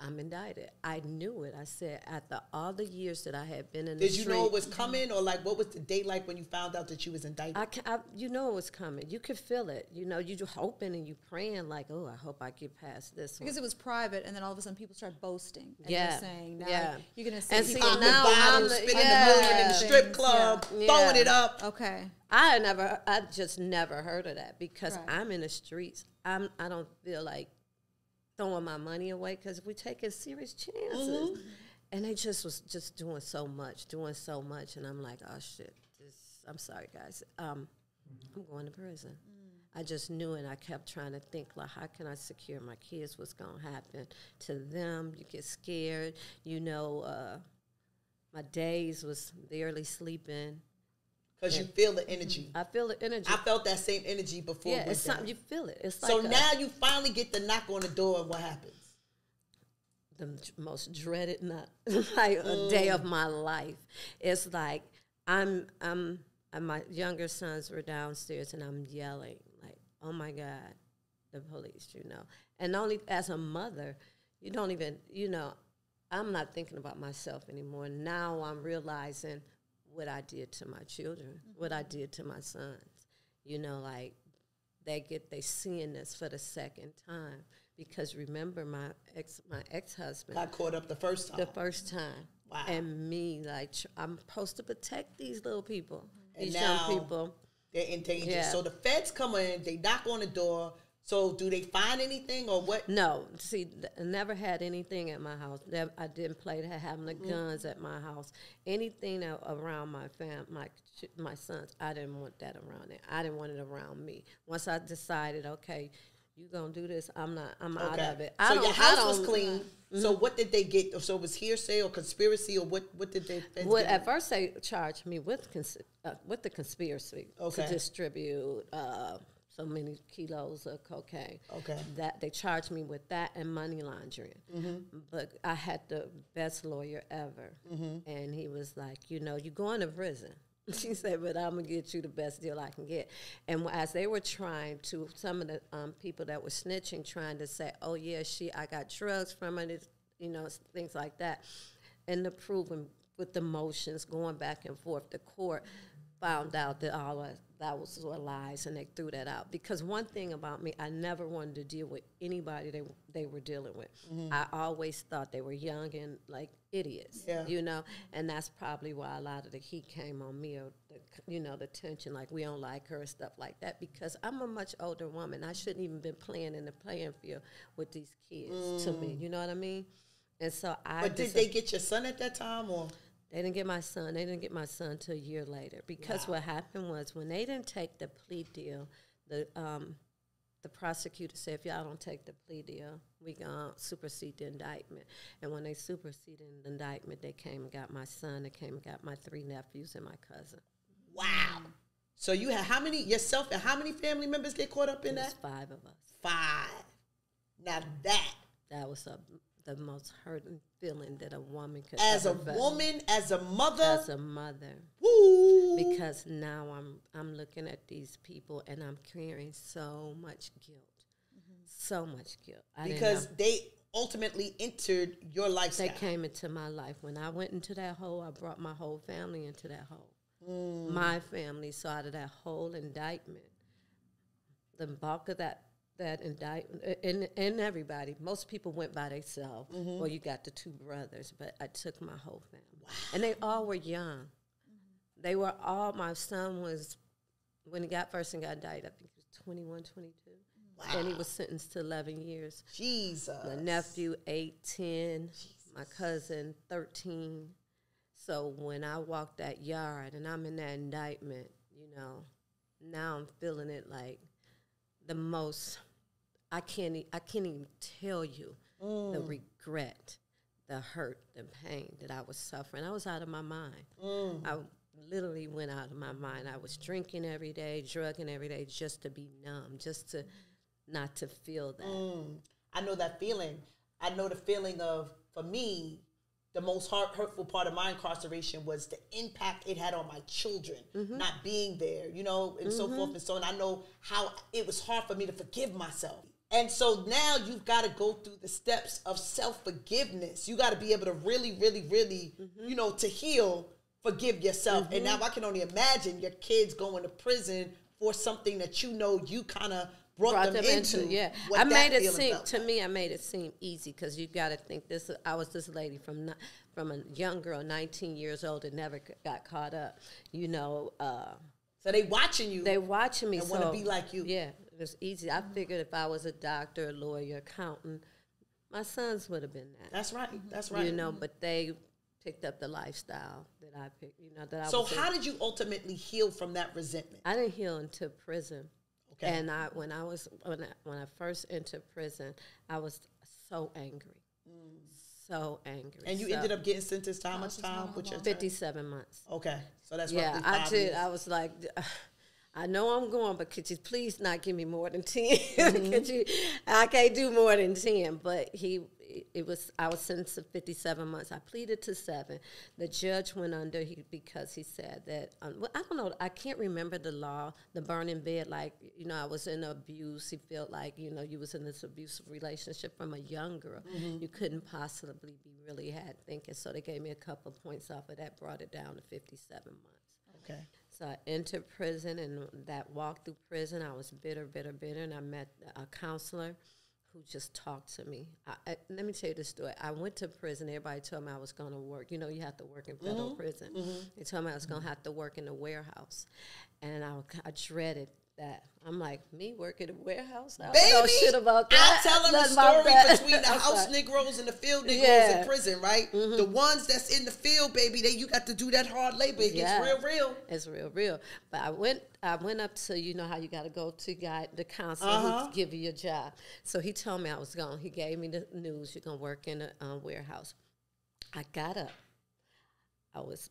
I'm indicted. I knew it. I said, after all the years that I had been in the street. Did you know it was coming, or like, what was the day like when you found out that you was indicted? I, I, you know it was coming. You could feel it. You know, you're hoping and you praying, like, oh, I hope I get past this one. Because it was private, and then all of a sudden people start boasting. And yeah. They're saying, now yeah. you're going to see. And see, now I'm spending yeah. a million in the strip club, yeah. throwing yeah. it up. Okay. I never, I just never heard of that because right. I'm in the streets. I'm, I don't feel like throwing my money away because we're taking serious chances. Mm-hmm. And they just was just doing so much, doing so much. And I'm like, oh, shit, this, I'm sorry, guys. Um, I'm going to prison. Mm. I just knew, and I kept trying to think, like, how can I secure my kids? What's going to happen to them? You get scared. You know, uh, my days was barely sleeping. Because yeah. you feel the energy. I feel the energy. I felt that same energy before. Yeah, it's something, you feel it. It's like so a, now you finally get the knock on the door, and what happens? The most dreaded knock, like mm. a day of my life. It's like I'm, I'm, and my younger sons were downstairs, and I'm yelling like, "Oh my God, the police!" You know, and only as a mother, you don't even, you know, I'm not thinking about myself anymore. Now I'm realizing what I did to my children, what I did to my sons. You know, like, they get, they seeing this for the second time. Because remember, my ex, my ex-husband. I caught up the first time. The first time. Wow. And me, like, I'm supposed to protect these little people, and these young people. They're in danger. Yeah. So the feds come in, they knock on the door. So do they find anything or what? No. See, I never had anything at my house. I didn't play having the guns at my house. Anything around my fam, my my sons, I didn't want that around them. I didn't want it around me. Once I decided, okay, you gonna do this, I'm not. I'm okay. out of it. I so don't, your house I don't, was clean. Mm-hmm. So what did they get? So it was hearsay or conspiracy or what? What did they? Well, at first they charged me with cons uh, with the conspiracy okay. to distribute. Uh, So many kilos of cocaine. Okay. That they charged me with that and money laundering. Mm-hmm. But I had the best lawyer ever, mm-hmm. and he was like, you know, you're going to prison. She said, but I'm gonna get you the best deal I can get. And as they were trying to, some of the um, people that were snitching, trying to say, oh yeah, she, I got drugs from her, you know, things like that, and the proving with the motions going back and forth, the court found out that all of that was what lies, and they threw that out. Because one thing about me, I never wanted to deal with anybody they they were dealing with. Mm-hmm. I always thought they were young and like idiots, yeah. you know. And that's probably why a lot of the heat came on me, or the, you know, the tension, like we don't like her and stuff like that. Because I'm a much older woman, I shouldn't even been playing in the playing field with these kids. Mm. To me, you know what I mean. And so I. But did they get your son at that time, or? They didn't get my son. They didn't get my son till a year later, because wow. what happened was when they didn't take the plea deal, the um, the prosecutor said, if y'all don't take the plea deal, we gonna supersede the indictment. And when they superseded the indictment, they came and got my son. They came and got my three nephews and my cousin. Wow. So you had how many, yourself and how many family members get caught up in that? Five of us. Five. Now that. That was a... the most hurting feeling that a woman could as ever a felt. Woman, as a mother, as a mother. Woo. Because now I'm I'm looking at these people and I'm carrying so much guilt, mm-hmm. so much guilt. I because they ultimately entered your lifestyle. They came into my life when I went into that hole. I brought my whole family into that hole. Mm. My family, so out of that whole indictment, the bulk of that. That indictment, and, and everybody, most people went by themselves. Mm -hmm. Or you got the two brothers, but I took my whole family. Wow. And they all were young. Mm -hmm. They were all, my son was, when he got first and got indicted, I think he was twenty-one, twenty-two. Wow. And he was sentenced to eleven years. Jesus. My nephew, eight, ten. Jesus. My cousin, thirteen. So when I walked that yard and I'm in that indictment, you know, now I'm feeling it like the most... I can't, I can't even tell you mm. the regret, the hurt, the pain that I was suffering. I was out of my mind. Mm. I literally went out of my mind. I was drinking every day, drugging every day just to be numb, just to not to feel that. Mm. I know that feeling. I know the feeling of, for me, the most heart, hurtful part of my incarceration was the impact it had on my children, mm-hmm. not being there, you know, and mm-hmm. so forth and so on. I know how it was hard for me to forgive myself. And so now you've got to go through the steps of self-forgiveness. You got to be able to really, really, really, mm-hmm. you know, to heal, forgive yourself. Mm-hmm. And now I can only imagine your kids going to prison for something that you know you kind of brought, brought them, them into. into yeah, I made it seem, to me, I made it seem easy because you got to think this. I was this lady from from a young girl, nineteen years old, that never got caught up, you know. Uh, so they watching you. They watching me. They want to be like you. Yeah. It was easy. I figured if I was a doctor, a lawyer, accountant, my sons would have been that. That's right. That's right. You know, but they picked up the lifestyle that I picked. You know that. I so was how in. did you ultimately heal from that resentment? I didn't heal until prison. Okay. And I, when I was when I, when I first entered prison, I was so angry, mm. so angry. And you so ended up getting sentenced. How much time? With your fifty-seven months. Okay, so that's yeah. Roughly five I did. Years. I was like. I know I'm going, but could you please not give me more than ten? Mm-hmm. Could you? I can't do more than ten. But he, it was. I was sentenced to fifty-seven months. I pleaded to seven. The judge went under he, because he said that. Um, well, I don't know. I can't remember the law. The burning bed, like you know, I was in abuse. He felt like you know, you was in this abusive relationship from a young girl. Mm-hmm. You couldn't possibly be really had thinking. So they gave me a couple of points off of that. Brought it down to fifty-seven months. Okay. So I entered prison, and that walk through prison, I was bitter, bitter, bitter, and I met a counselor who just talked to me. I, I, let me tell you this story. I went to prison. Everybody told me I was going to work. You know, you have to work in federal mm-hmm. prison. Mm-hmm. They told me I was going to have to work in a warehouse, and I, I dreaded that. I'm like, me working in a warehouse? I Baby, don't know shit about that. I'll tell them the story between the house Negroes and the field Negroes yeah. in prison, right? Mm-hmm. The ones that's in the field, baby, they you got to do that hard labor. It yeah. gets real, real. It's real, real. But I went I went up to, you know how you got to go to guy, the counselor uh-huh. who give you your job. So he told me I was gone. He gave me the news, you're going to work in a um, warehouse. I got up. I was,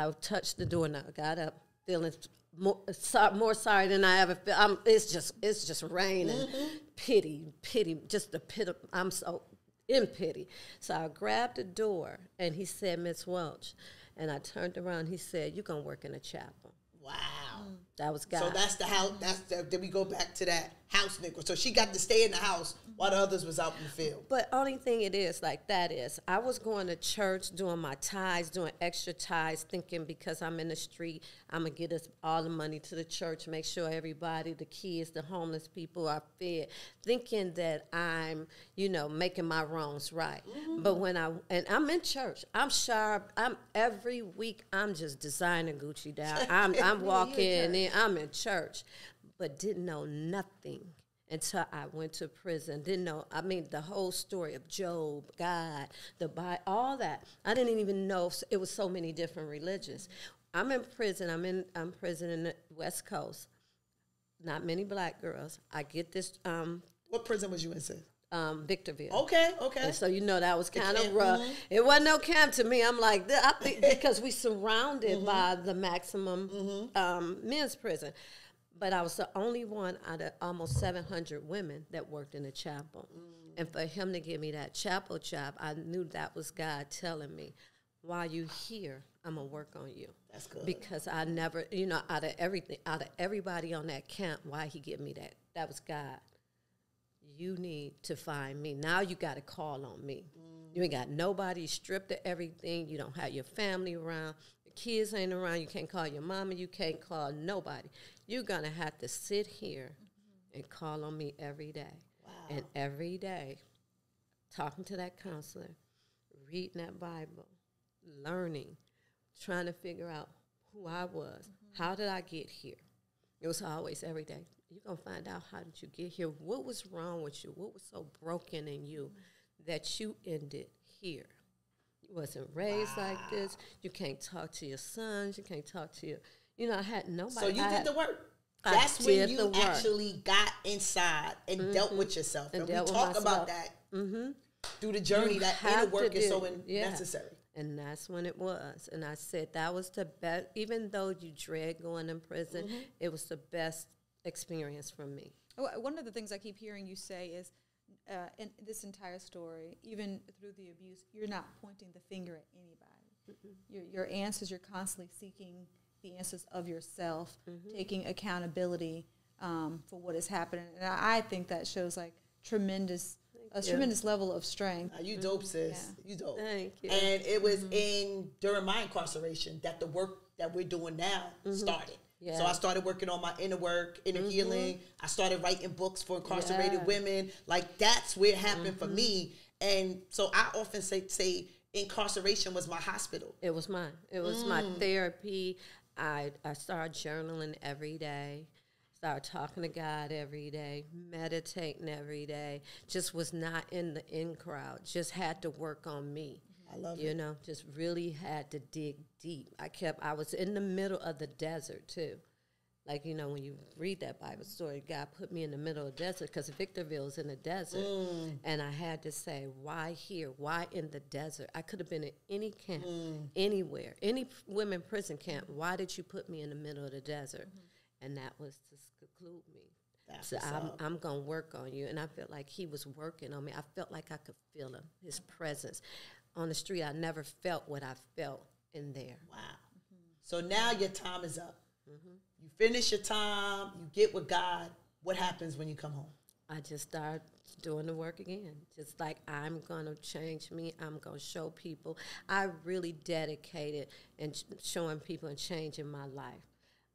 I touched the door and I got up feeling More, so, more sorry than I ever felt. I'm, it's just, it's just raining. Mm-hmm. Pity, pity, just the pit of, I'm so in pity. So I grabbed the door, and he said, Miss Welch. And I turned around. He said, you're going to work in a chapel. Wow. That was God. So that's the house. That's the, then we go back to that house nigga. So she got to stay in the house while the others was out in the field. But only thing it is like that is I was going to church, doing my tithes, doing extra tithes, thinking because I'm in the street, I'm going to get us all the money to the church, make sure everybody, the kids, the homeless people are fed, thinking that I'm, you know, making my wrongs right. Mm-hmm. But when I, and I'm in church, I'm sharp, I'm every week, I'm just designing Gucci down. I'm, I'm walking in. I'm in church, but didn't know nothing until I went to prison. Didn't know, I mean, the whole story of Job, God, the Bible, all that. I didn't even know it was so many different religions. I'm in prison. I'm in I'm prison in the West Coast. Not many black girls. I get this. Um, what prison was you in, sis? Um, Victorville. Okay, okay. And so, you know, that was kind of rough. Mm-hmm. It wasn't no camp to me. I'm like, I think because we surrounded mm-hmm. by the maximum mm-hmm. um, men's prison. But I was the only one out of almost seven hundred women that worked in the chapel. Mm-hmm. And for him to give me that chapel job, I knew that was God telling me, while you here, I'm going to work on you. That's good. Because I never, you know, out of everything, out of everybody on that camp, why he give me that? That was God. You need to find me. Now you got to call on me. Mm. You ain't got nobody, stripped of everything. You don't have your family around. Your kids ain't around. You can't call your mama. You can't call nobody. You're going to have to sit here mm-hmm. and call on me every day. Wow. And every day, talking to that counselor, reading that Bible, learning, trying to figure out who I was. Mm-hmm. How did I get here? It was always every day. You're going to find out how did you get here. What was wrong with you? What was so broken in you that you ended here? You wasn't raised wow. like this. You can't talk to your sons. You can't talk to your, you know, I had nobody. So you I did had, the work. I That's when you actually got inside and mm-hmm. dealt with yourself. And, and dealt we talk with about that mm-hmm. through the journey. You that inner work is so yeah. necessary. And that's when it was. And I said that was the best, even though you dread going in prison, mm-hmm. it was the best experience from me. One of the things I keep hearing you say is, uh, in this entire story, even through the abuse, you're not pointing the finger at anybody. Mm-hmm. Your, your answers, you're constantly seeking the answers of yourself, mm-hmm. taking accountability um, for what has happened. And I, I think that shows like tremendous, a yeah. tremendous level of strength. Uh, you dope, sis. Yeah. You dope. Thank you. And it was mm-hmm. in during my incarceration that the work that we're doing now mm-hmm. started. Yeah. So I started working on my inner work, inner mm-hmm. healing. I started writing books for incarcerated yeah. women. Like, that's where it happened mm-hmm. for me. And so I often say, say incarceration was my hospital. It was mine. It was mm. my therapy. I, I started journaling every day. Started talking to God every day, meditating every day. Just was not in the in crowd. Just had to work on me. I love you it. know, just really had to dig deep. I kept, I was in the middle of the desert, too. Like, you know, when you read that Bible story, God put me in the middle of the desert because Victorville is in the desert. Mm. And I had to say, why here? Why in the desert? I could have been in any camp, mm. anywhere, any women prison camp. Why did you put me in the middle of the desert? Mm-hmm. And that was to seclude me. That's so I'm, I'm going to work on you. And I felt like he was working on me. I felt like I could feel him, his presence. On the street, I never felt what I felt in there. Wow. Mm-hmm. So now your time is up. Mm-hmm. You finish your time. You get with God. What happens when you come home? I just start doing the work again. Just like, I'm going to change me. I'm going to show people. I really dedicated in showing people and changing my life.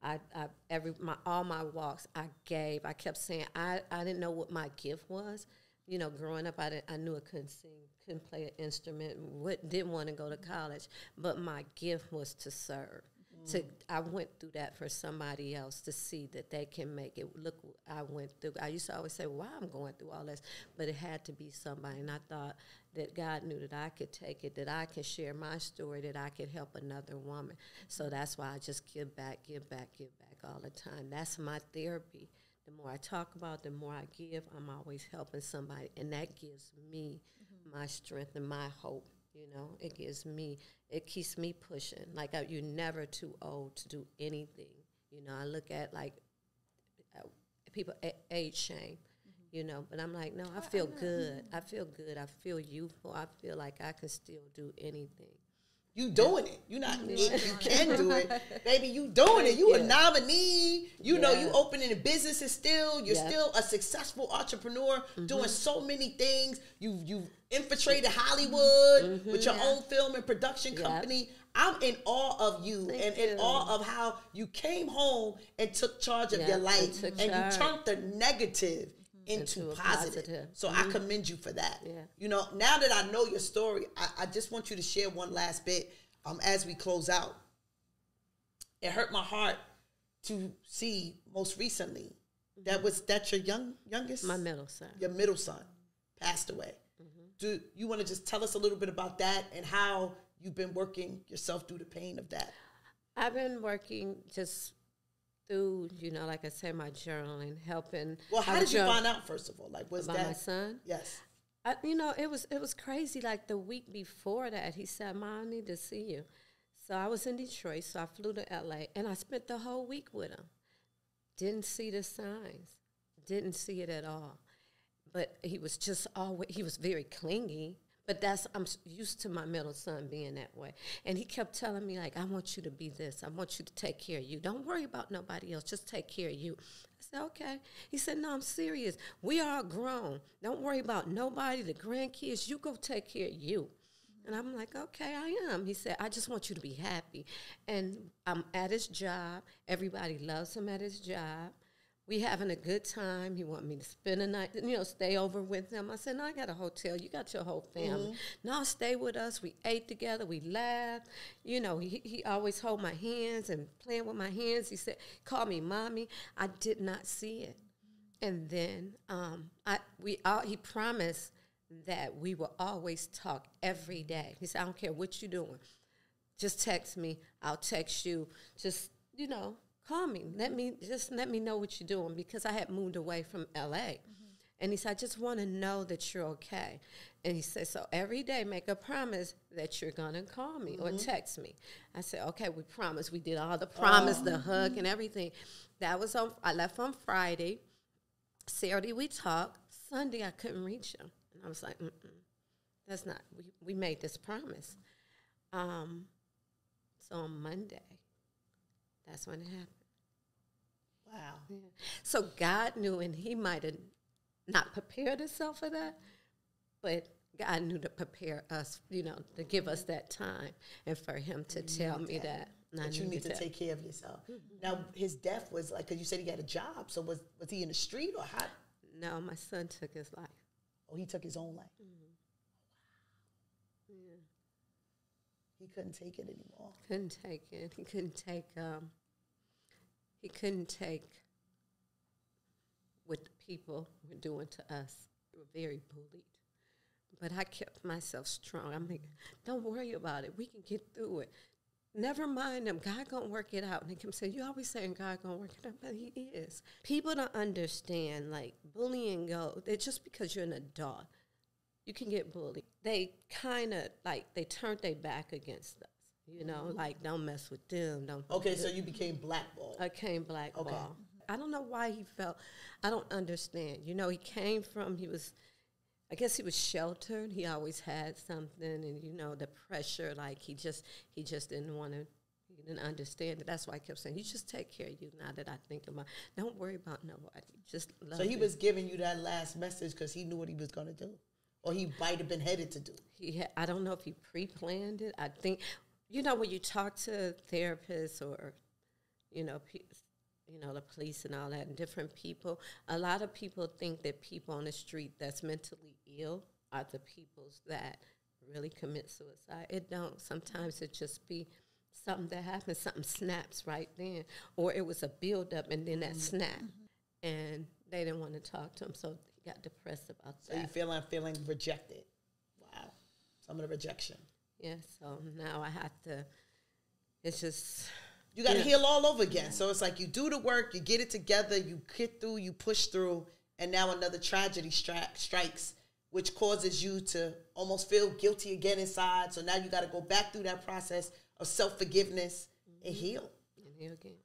I, I every my all my walks, I gave. I kept saying, I, I didn't know what my gift was. You know, growing up, I, didn't, I knew I couldn't sing, couldn't play an instrument, what, didn't want to go to college. But my gift was to serve. Mm-hmm. To I went through that for somebody else to see that they can make it. Look, I went through. I used to always say, why I'm going through all this? But it had to be somebody. And I thought that God knew that I could take it, that I can share my story, that I could help another woman. So that's why I just give back, give back, give back all the time. That's my therapy. The more I talk about, the more I give. I'm always helping somebody, and that gives me mm-hmm. my strength and my hope. You know, it gives me, it keeps me pushing. Like, I, you're never too old to do anything. You know, I look at like uh, people age shame. Mm-hmm. You know, but I'm like, no, I feel good. I feel good. I feel youthful. I feel like I can still do anything. You doing it. You not you can do it. Baby, you doing it. You yeah. a nominee. You yeah. know, you opening a business is still, you're yeah. still a successful entrepreneur mm-hmm. doing so many things. You've you've infiltrated Hollywood mm-hmm. with your yeah. own film and production company. Yeah. I'm in awe of you Thank and in you. awe of how you came home and took charge of yeah, your life and charge. you turned the negative into, into positive. positive. So mm-hmm. I commend you for that. Yeah. You know, now that I know your story, I, I just want you to share one last bit um, as we close out. It hurt my heart to see most recently mm-hmm. that was that your young youngest? My middle son. Your middle son passed away. Mm-hmm. Do you want to just tell us a little bit about that and how you've been working yourself through the pain of that? I've been working just through, you know, like I said, my journaling, helping. Well, how did you find out, first of all? Like, was that about my son? Yes. I, you know, it was it was crazy. Like the week before that, he said, "Mom, I need to see you." So I was in Detroit, so I flew to L A, and I spent the whole week with him. Didn't see the signs, didn't see it at all. But he was just always he was very clingy. But that's, I'm used to my middle son being that way. And he kept telling me, like, I want you to be this. I want you to take care of you. Don't worry about nobody else. Just take care of you. I said, okay. He said, no, I'm serious. We are grown. Don't worry about nobody, the grandkids. You go take care of you. And I'm like, okay, I am. He said, I just want you to be happy. And I'm at his job. Everybody loves him at his job. We having a good time. He wanted me to spend the night, you know, stay over with him. I said, no, I got a hotel. You got your whole family. Mm-hmm. No, stay with us. We ate together. We laughed. You know, he, he always hold my hands and playing with my hands. He said, call me mommy. I did not see it. And then um, I we all, he promised that we will always talk every day. He said, I don't care what you're doing. Just text me. I'll text you. Just, you know. Call me. Let me just let me know what you're doing, because I had moved away from L A. Mm-hmm. And he said, I just want to know that you're okay. And he said, so every day make a promise that you're gonna call me mm-hmm. or text me. I said, okay, we promise. We did all the promise, oh. the hug mm-hmm. and everything. That was on I left on Friday. Saturday we talked. Sunday I couldn't reach him. And I was like, mm mm. That's not we, we made this promise. Um so on Monday. That's when it happened. Wow. Yeah. So God knew, and he might have not prepared himself for that, but God knew to prepare us, you know, to give us that time and for him to tell me that. That you need to take care of yourself. Mm-hmm. Now, his death was like, because you said he got a job, so was, was he in the street or how? No, my son took his life. Oh, he took his own life. Mm-hmm. Yeah. He couldn't take it anymore. Couldn't take it. He couldn't take, um, he couldn't take what people were doing to us. We were very bullied. But I kept myself strong. I'm like, don't worry about it. We can get through it. Never mind them. God gonna work it out. And they kept saying, you always saying God gonna work it out, but he is. People don't understand, like, bullying go, it's just because you're an adult. You can get bullied. They kind of, like, they turned their back against us. You know, mm-hmm. like, don't mess with them. Don't. Okay, so them. You became blackballed. I came blackballed. Okay. I don't know why he felt, I don't understand. You know, he came from, he was, I guess he was sheltered. He always had something, and, you know, the pressure, like, he just, he just didn't want to, he didn't understand it. That's why I kept saying, you just take care of you now that I think about it. Don't worry about nobody. Just love So he it. was giving you that last message because he knew what he was going to do. Or he might have been headed to do. He had, I don't know if he pre-planned it. I think, you know, when you talk to therapists or, you know, pe you know, the police and all that, and different people, a lot of people think that people on the street that's mentally ill are the people that really commit suicide. It don't. Sometimes it just be something that happens, something snaps right then, or it was a buildup and then that mm-hmm. snap, mm-hmm. and they didn't want to talk to him, so. Got depressed about that. So you feel I'm feeling rejected. Wow. Some of the rejection. Yeah, so now I have to, it's just. You got to heal all over again. Yeah. So it's like you do the work, you get it together, you get through, you push through, and now another tragedy stri strikes, which causes you to almost feel guilty again inside. So now you got to go back through that process of self-forgiveness mm-hmm. and heal. And heal again.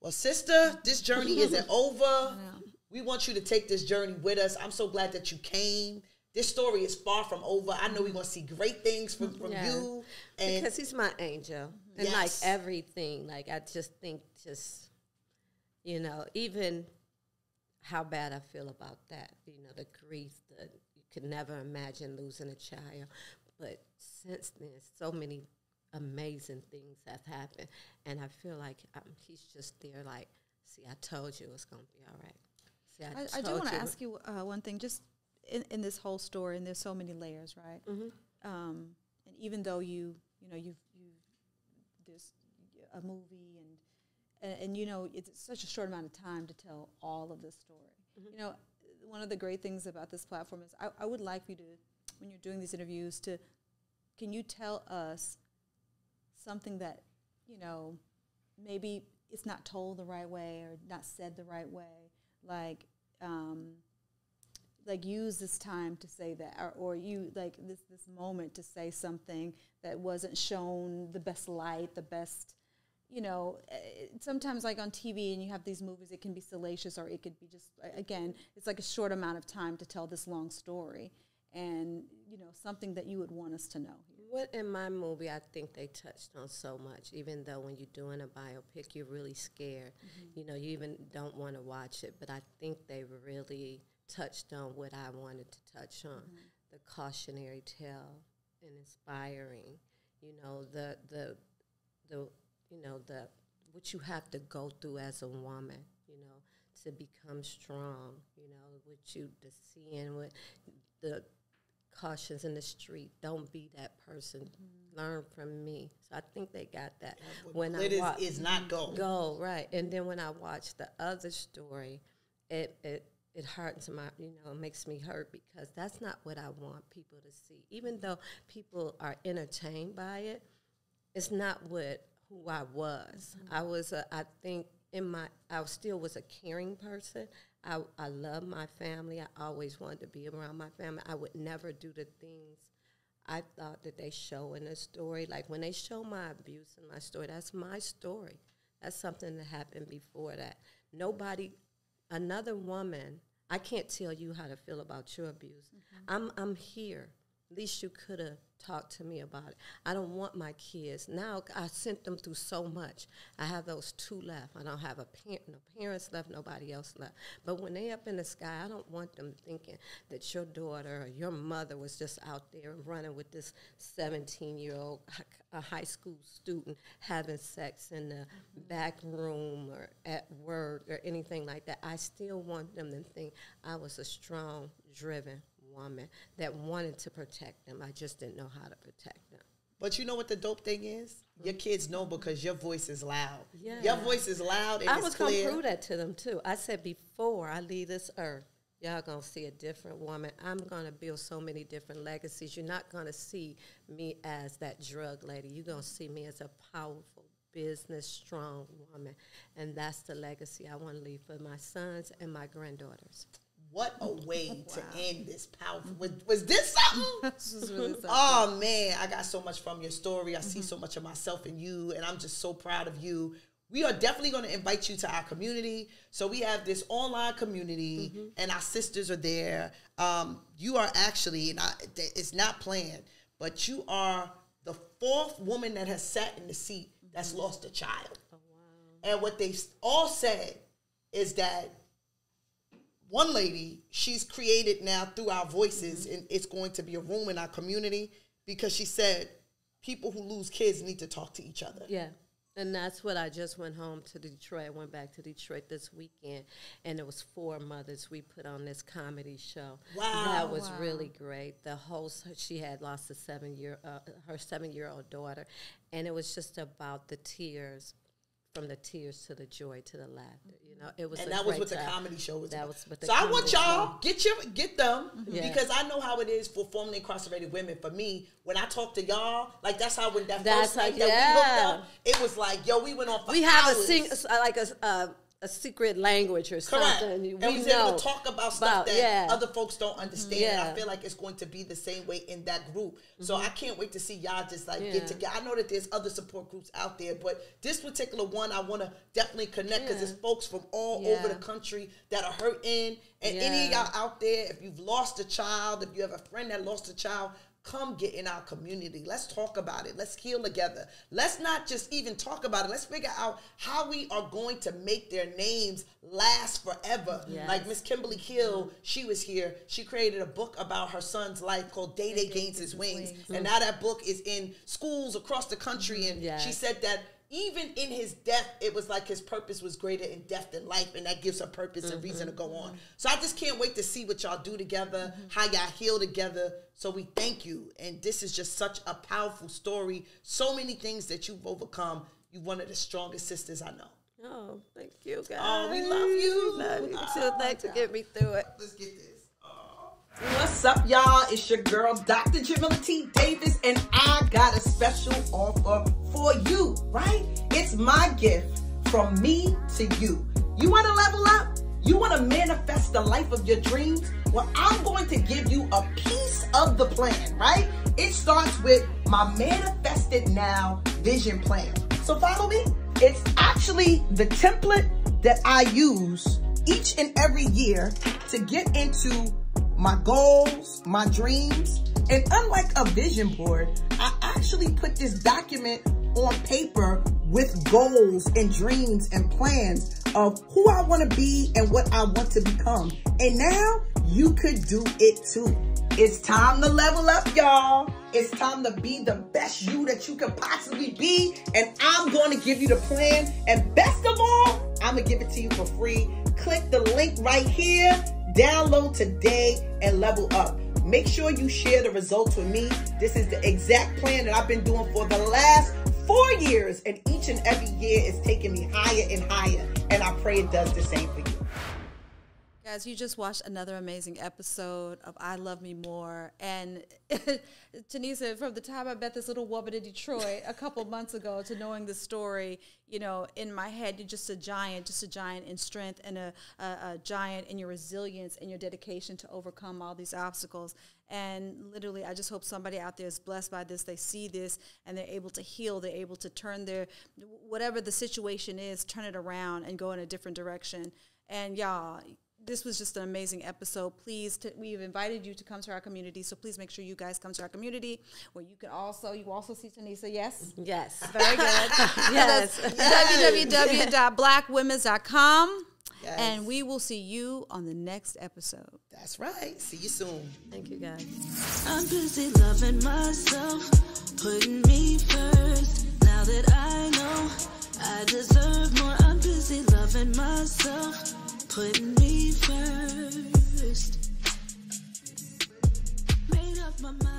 Well, sister, this journey isn't over. Yeah. We want you to take this journey with us. I'm so glad that you came. this story is far from over. I know we're going to see great things from, from yeah. you. And because he's my angel. And yes. like everything, like I just think just, you know, even how bad I feel about that, you know, the grief that you could never imagine losing a child. But since then, so many amazing things have happened. And I feel like um, he's just there like, see, I told you it's going to be all right. See, I, I, I do want to ask you uh, one thing, just in, in this whole story, and there's so many layers, right? Mm-hmm. um, and even though you, you know, you've, you, there's a movie and, and, and, you know, it's such a short amount of time to tell all of this story. Mm-hmm. You know, one of the great things about this platform is I, I would like you to, when you're doing these interviews, to, can you tell us something that, you know, maybe it's not told the right way or not said the right way, like, um, like use this time to say that, or, or you like this this moment to say something that wasn't shown the best light, the best, you know, uh, sometimes like on T V and you have these movies, it can be salacious or it could be just, uh, again, it's like a short amount of time to tell this long story. And, you know, something that you would want us to know. What in my movie, I think they touched on so much, even though when you're doing a biopic, you're really scared. Mm-hmm. You know, you even don't want to watch it, but I think they really touched on what I wanted to touch on, mm-hmm. the cautionary tale and inspiring, you know, the, the, the, you know, the, what you have to go through as a woman, you know, to become strong, you know, what you, the seeing, what, the cautions in the street, don't be that person, mm-hmm. learn from me. So I think they got that. Yeah, when it I watch, is not gold. Gold, right. And then when I watch the other story, it, it, it hurts my, you know, it makes me hurt because that's not what I want people to see. Even though people are entertained by it, it's not what, who I was. Mm-hmm. I was, a, I think, in my, I still was a caring person. I, I love my family. I always wanted to be around my family. I would never do the things I thought that they show in the story. Like when they show my abuse in my story, that's my story. That's something that happened before that. Nobody, another woman, I can't tell you how to feel about your abuse. Mm-hmm. I'm, I'm here. At least you could have talked to me about it. I don't want my kids. Now I sent them through so much. I have those two left. I don't have a parent, no parents left, nobody else left. But when they up in the sky, I don't want them thinking that your daughter or your mother was just out there running with this seventeen-year-old a high school student having sex in the mm-hmm. back room or at work or anything like that. I still want them to think I was a strong, driven woman that wanted to protect them. I just didn't know how to protect them. But you know what the dope thing is? Your kids know because your voice is loud. Yeah. Your voice is loud and I was going to prove that to them, too. I said, before I leave this earth, y'all going to see a different woman. I'm going to build so many different legacies. You're not going to see me as that drug lady. You're going to see me as a powerful, business, strong woman. And that's the legacy I want to leave for my sons and my granddaughters. What a way wow. to end this powerful. Was, was this something? This really something? Oh, man. I got so much from your story. I mm-hmm. see so much of myself in you, and I'm just so proud of you. We are definitely going to invite you to our community. So we have this online community, mm-hmm. and our sisters are there. Um, you are actually, and I, it's not planned, but you are the fourth woman that has sat in the seat mm-hmm. that's lost a child. Oh, wow. And what they all said is that one lady, she's created now through our voices, mm-hmm. and it's going to be a room in our community because she said people who lose kids need to talk to each other. Yeah, and that's what I just went home to Detroit. I went back to Detroit this weekend, and it was four mothers. We put on this comedy show. Wow. That was wow. really great. The host, she had lost a seven-year, uh, her seven-year-old daughter, and it was just about the tears. From the tears to the joy to the laughter, you know, it was. And that was what the comedy show was. That was what the. So I want y'all get your get them mm-hmm. yeah. because I know how it is for formerly incarcerated women. For me, when I talk to y'all, like that's how when that that's first night like, yeah. that we hooked up, it was like yo, we went on for hours. We have a sing like a. Uh, a secret language or Correct. something. We and we know able to talk about stuff about, that yeah. other folks don't understand. Yeah. And I feel like it's going to be the same way in that group. So mm-hmm. I can't wait to see y'all just like yeah. get together. I know that there's other support groups out there, but this particular one I want to definitely connect because yeah. it's folks from all yeah. over the country that are hurting. And yeah. any of y'all out there, if you've lost a child, if you have a friend that lost a child, come get in our community. Let's talk about it. Let's heal together. Let's not just even talk about it. Let's figure out how we are going to make their names last forever. Yes. Like Miss Kimberly Hill, she was here. She created a book about her son's life called Day Day Gains His Wings. Mm-hmm. And now that book is in schools across the country. And yes. she said that even in his death, it was like his purpose was greater in death than life, and that gives her purpose mm-hmm. and reason to go on. So I just can't wait to see what y'all do together, mm-hmm. how y'all heal together. So we thank you, and this is just such a powerful story. So many things that you've overcome. You're one of the strongest sisters I know. Oh, thank you, guys. Oh, we love you. Love you too. Oh, thanks for getting me through it. Let's get this. What's up, y'all? It's your girl, Doctor Jamila T. Davis, and I got a special offer for you, right? It's my gift from me to you. You want to level up? You want to manifest the life of your dreams? Well, I'm going to give you a piece of the plan, right? It starts with my Manifested Now vision plan. So follow me. It's actually the template that I use each and every year to get into my goals, my dreams, and unlike a vision board, I actually put this document on paper with goals and dreams and plans of who I want to be and what I want to become. And now you could do it too. It's time to level up, y'all. It's time to be the best you that you could possibly be. And I'm going to give you the plan. And best of all, I'm going to give it to you for free. Click the link right here. Download today and level up. Make sure you share the results with me. This is the exact plan that I've been doing for the last four years, and each and every year is taking me higher and higher, and I pray it does the same for you. Guys, you just watched another amazing episode of I Love Me More, and Tonesa, from the time I met this little woman in Detroit a couple months ago to knowing the story, you know, in my head, you're just a giant, just a giant in strength and a, a, a giant in your resilience and your dedication to overcome all these obstacles. And literally, I just hope somebody out there is blessed by this. They see this, and they're able to heal. They're able to turn their, whatever the situation is, turn it around and go in a different direction. And y'all, this was just an amazing episode. Please, t we've invited you to come to our community, so please make sure you guys come to our community where you can also, you also see Tonesa, yes? Yes. Very good. Yes. Yes. w w w dot black women's dot com, yes. And we will see you on the next episode. That's right. See you soon. Thank you, guys. I'm busy loving myself, putting me first. Now that I know I deserve more, I'm busy loving myself, putting me first. Made up my mind.